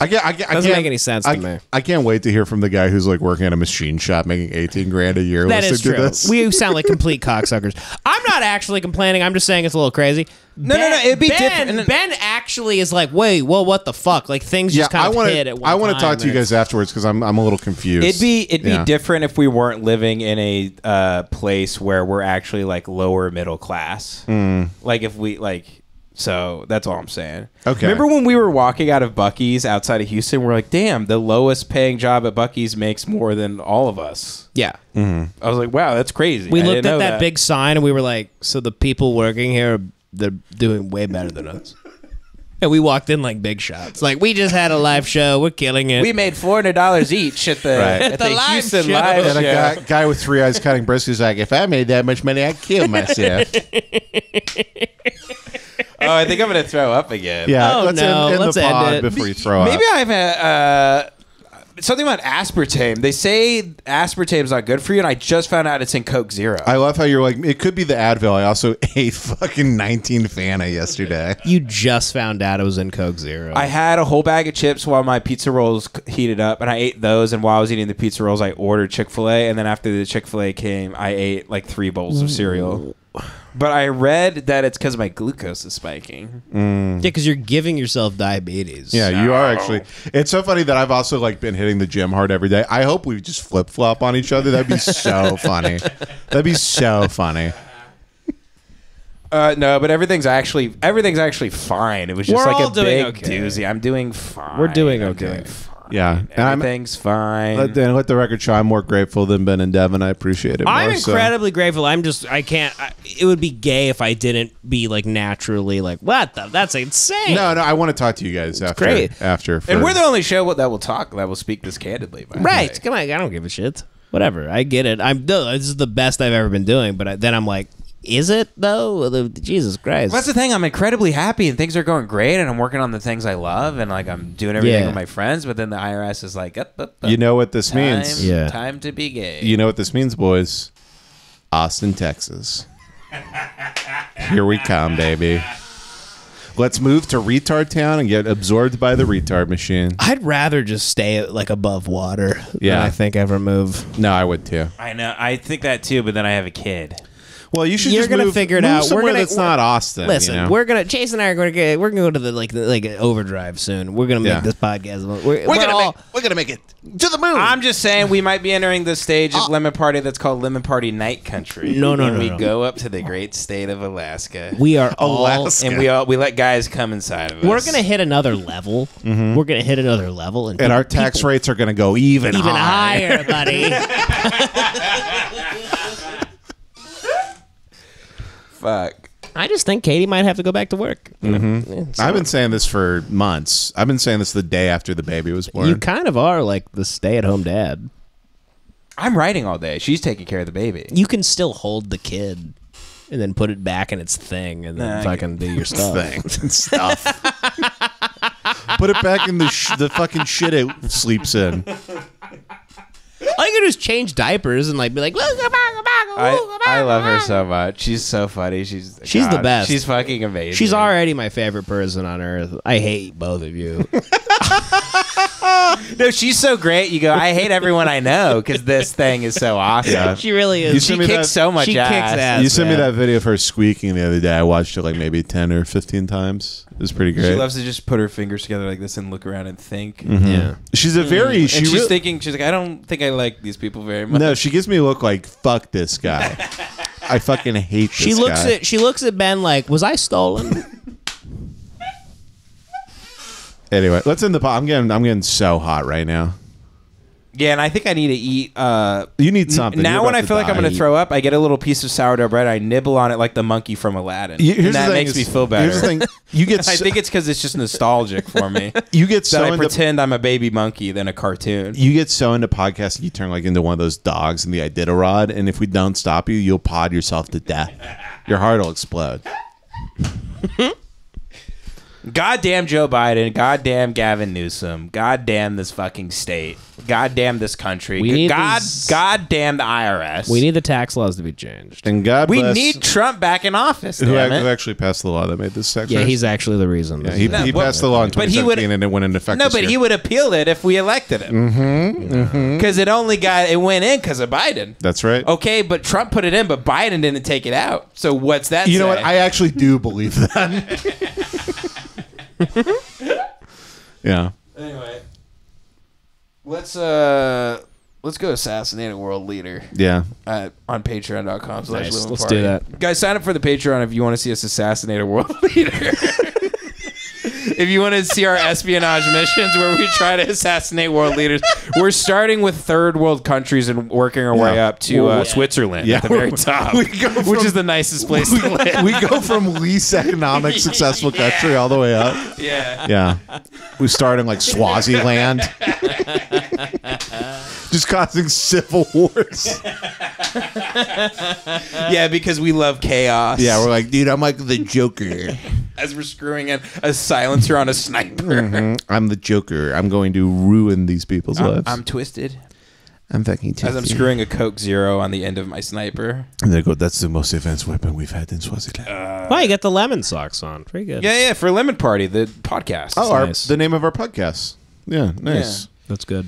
I can't, I, Doesn't I can't, make any sense I, to me. I can't wait to hear from the guy who's like working at a machine shop making eighteen grand a year. That is true. This. We sound like complete cocksuckers. I'm not actually complaining. I'm just saying it's a little crazy. No, ben, no, no. It'd be Ben, different. Ben actually is like, wait, well, what the fuck? Like things yeah, just kind I of wanna, hit at one I want to talk to you guys afterwards because I'm I'm a little confused. It'd be it'd yeah. be different if we weren't living in a uh, place where we're actually like lower middle class. Mm. Like if we like. So that's all I'm saying. Okay. Remember when we were walking out of Buc-ee's outside of Houston? We're like, damn, the lowest paying job at Buc-ee's makes more than all of us. Yeah. Mm-hmm. I was like, wow, that's crazy. We I looked at that, that big sign and we were like, so the people working here, they're doing way better than us. And we walked in like big shots. Like, we just had a live show. We're killing it. We made four hundred dollars each at the, right. at at the, the live Houston show. Live and show. And a guy, guy with three eyes cutting brisket is like, if I made that much money, I'd kill myself. Oh, I think I'm going to throw up again. Yeah, oh, let's no. end, end let's the end pod it. Before you throw Maybe up. Maybe I've had uh, something about aspartame. They say aspartame is not good for you, and I just found out it's in Coke Zero. I love how you're like, it could be the Advil. I also ate fucking nineteen Fanta yesterday. You just found out it was in Coke Zero. I had a whole bag of chips while my pizza rolls heated up, and I ate those, and while I was eating the pizza rolls, I ordered Chick-fil-A, and then after the Chick-fil-A came, I ate like three bowls of cereal. But I read that it's because my glucose is spiking. Mm. Yeah, because you're giving yourself diabetes. Yeah, so. You are actually. It's so funny that I've also like been hitting the gym hard every day. I hope we just flip flop on each other. That'd be so funny. That'd be so funny. Uh, no, but everything's actually everything's actually fine. It was just We're like all a doing big okay. doozy. I'm doing fine. We're doing okay. I'm doing fine. Yeah, everything's and fine. Let the, let the record show. I'm more grateful than Ben and Devin. I appreciate it. I'm more, incredibly so. grateful. I'm just. I can't. I, it would be gay if I didn't be like naturally like what the. That's insane. No, no. I want to talk to you guys it's after. Great. After. For, and we're the only show that will talk that will speak this candidly. By right. Come on. I don't give a shit. Whatever. I get it. I'm. This is the best I've ever been doing. But I, then I'm like. Is it though? Jesus Christ! Well, that's the thing. I'm incredibly happy, and things are going great, and I'm working on the things I love, and like I'm doing everything yeah. with my friends. But then the I R S is like, up, up, up. You know what this time, means? Yeah, time to be gay. You know what this means, boys? Austin, Texas. Here we come, baby. Let's move to retard town and get absorbed by the retard machine. I'd rather just stay like above water. Yeah, than I think ever move. No, I would too. I know. I think that too, but then I have a kid. Well, you should. You're just gonna move, figure it out. We're gonna. It's not Austin. Listen, you know? we're gonna. Chase and I are gonna get. We're gonna go to the like the, like overdrive soon. We're gonna make yeah. this podcast. We're, we're, we're gonna. All, make, we're gonna make it to the moon. I'm just saying we might be entering the stage of Lemon Party that's called Lemon Party Night Country. No, no, and no. We no. go up to the great state of Alaska. We are Alaska, all, and we all we let guys come inside of us. We're gonna hit another level. Mm-hmm. We're gonna hit another level, and, and our tax people, rates are gonna go even even higher, higher buddy. Fuck. I just think Katie might have to go back to work. Mm-hmm. yeah, so. I've been saying this for months. I've been saying this the day after the baby was born. You kind of are like the stay-at-home dad. I'm writing all day. She's taking care of the baby. You can still hold the kid and then put it back in its thing and then nah, fucking do your stuff. Thing. stuff. Put it back in the, sh the fucking shit it sleeps in. All you can do is change diapers and like be like, I, I love her so much. She's so funny. She's she's God, the best. She's fucking amazing. She's already my favorite person on earth. I hate both of you. No, she's so great. You go, I hate everyone I know because this thing is so awesome. Yeah. She really is. She kicks that, so much she ass. Kicks ass. You sent me that video of her squeaking the other day. I watched it like maybe ten or fifteen times. It was pretty great. She loves to just put her fingers together like this and look around and think. Mm-hmm. Yeah. She's a very... Mm-hmm. she and she's really, thinking, she's like, I don't think I like these people very much. No, she gives me a look like, fuck this guy. I fucking hate this she looks guy. At, she looks at Ben like, was I stolen? Anyway, let's end the pod. I'm getting, I'm getting so hot right now. Yeah, and I think I need to eat. Uh, you need something. N now when I feel die. like I'm going to throw up, I get a little piece of sourdough bread. I nibble on it like the monkey from Aladdin. You, and that makes is, me feel better. Here's the thing. You get so I think it's because it's just nostalgic for me. You get so that I pretend I'm a baby monkey than a cartoon. You get so into podcasting, you turn like into one of those dogs in the Iditarod, and if we don't stop you, you'll pod yourself to death. Your heart will explode. Goddamn Joe Biden. Goddamn Gavin Newsom. Goddamn this fucking state. Goddamn this country. We need God, these... goddamn the I R S. We need the tax laws to be changed. And God we bless... need Trump back in office. Who damn it. actually passed the law that made this tax? Yeah, he's actually the reason. Yeah, he, no, he passed well, the law in twenty seventeen and it went into effect. No, but year. he would appeal it if we elected him. Mm-hmm. Because mm-hmm. it only got it went in because of Biden. That's right. Okay, but Trump put it in, but Biden didn't take it out. So what's that? You say? know what? I actually do believe that. Yeah. Anyway, let's uh let's go assassinate a world leader. Yeah. Uh, on patreon dot com. Nice. Let's do that, guys. Sign up for the Patreon if you want to see us assassinate a world leader. If you want to see our espionage missions where we try to assassinate world leaders, we're starting with third world countries and working our yeah. way up to uh, yeah. Switzerland yeah. at the very top, we go from, which is the nicest place we, to live. We go from least economic successful yeah. country all the way up. Yeah. Yeah. We start in like Swaziland. Just causing civil wars. Yeah, because we love chaos. Yeah, we're like, dude, I'm like the Joker. As we're screwing in a silencer on a sniper. Mm-hmm. I'm the Joker. I'm going to ruin these people's I'm, lives. I'm twisted. I'm fucking twisted. As I'm screwing a Coke Zero on the end of my sniper. And they go, that's the most advanced weapon we've had in Swaziland. Uh, well, you got the lemon socks on. Pretty good. Yeah, yeah, for Lemon Party, the podcast. Oh, our, nice. the name of our podcast. Yeah, nice. Yeah. That's good.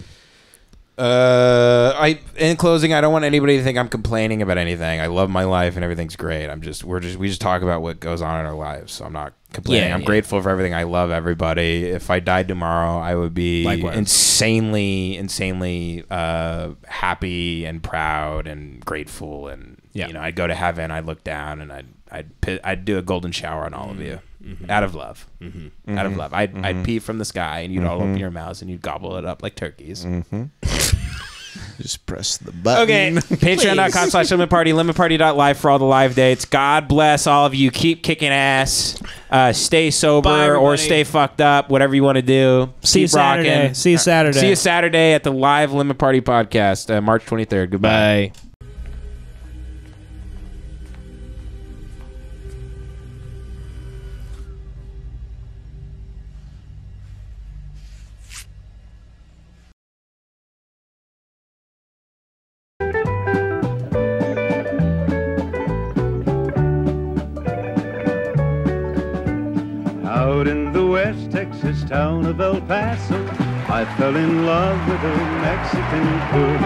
Uh, I in closing, I don't want anybody to think I'm complaining about anything. I love my life and everything's great. I'm just we're just we just talk about what goes on in our lives. So I'm not complaining. Yeah, I'm yeah. grateful for everything. I love everybody. If I died tomorrow, I would be Likewise. insanely, insanely uh happy and proud and grateful. And yeah. you know, I'd go to heaven. I'd look down and I'd I'd pit, I'd do a golden shower on all of you. Mm-hmm. Out of love. Mm-hmm. Out of love. I'd, mm-hmm. I'd pee from the sky and you'd mm-hmm. all open your mouths and you'd gobble it up like turkeys. Mm-hmm. Just press the button. Okay. Patreon dot com slash Lemon Party. Lemon Party dot live for all the live dates. God bless all of you. Keep kicking ass. Uh, stay sober Bye, or stay fucked up. Whatever you want to do. See Keep you rocking. Saturday. See you Saturday. See you Saturday at the live Lemon Party podcast, uh, March twenty-third. Goodbye. Bye. Out in the West Texas town of El Paso, I fell in love with a Mexican girl.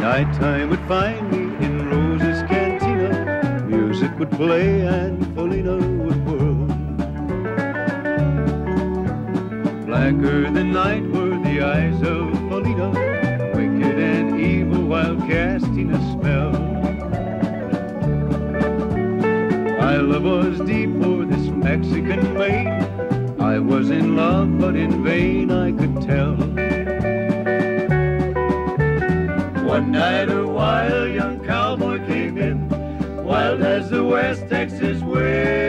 Nighttime would find me in Rosa's Cantina, music would play and Polina would whirl. Blacker than night were the eyes of Polina, wicked and evil while casting a spell. My love was deep for this Mexican maid. I was in love, but in vain I could tell. One night a wild young cowboy came in, wild as the West Texas wind.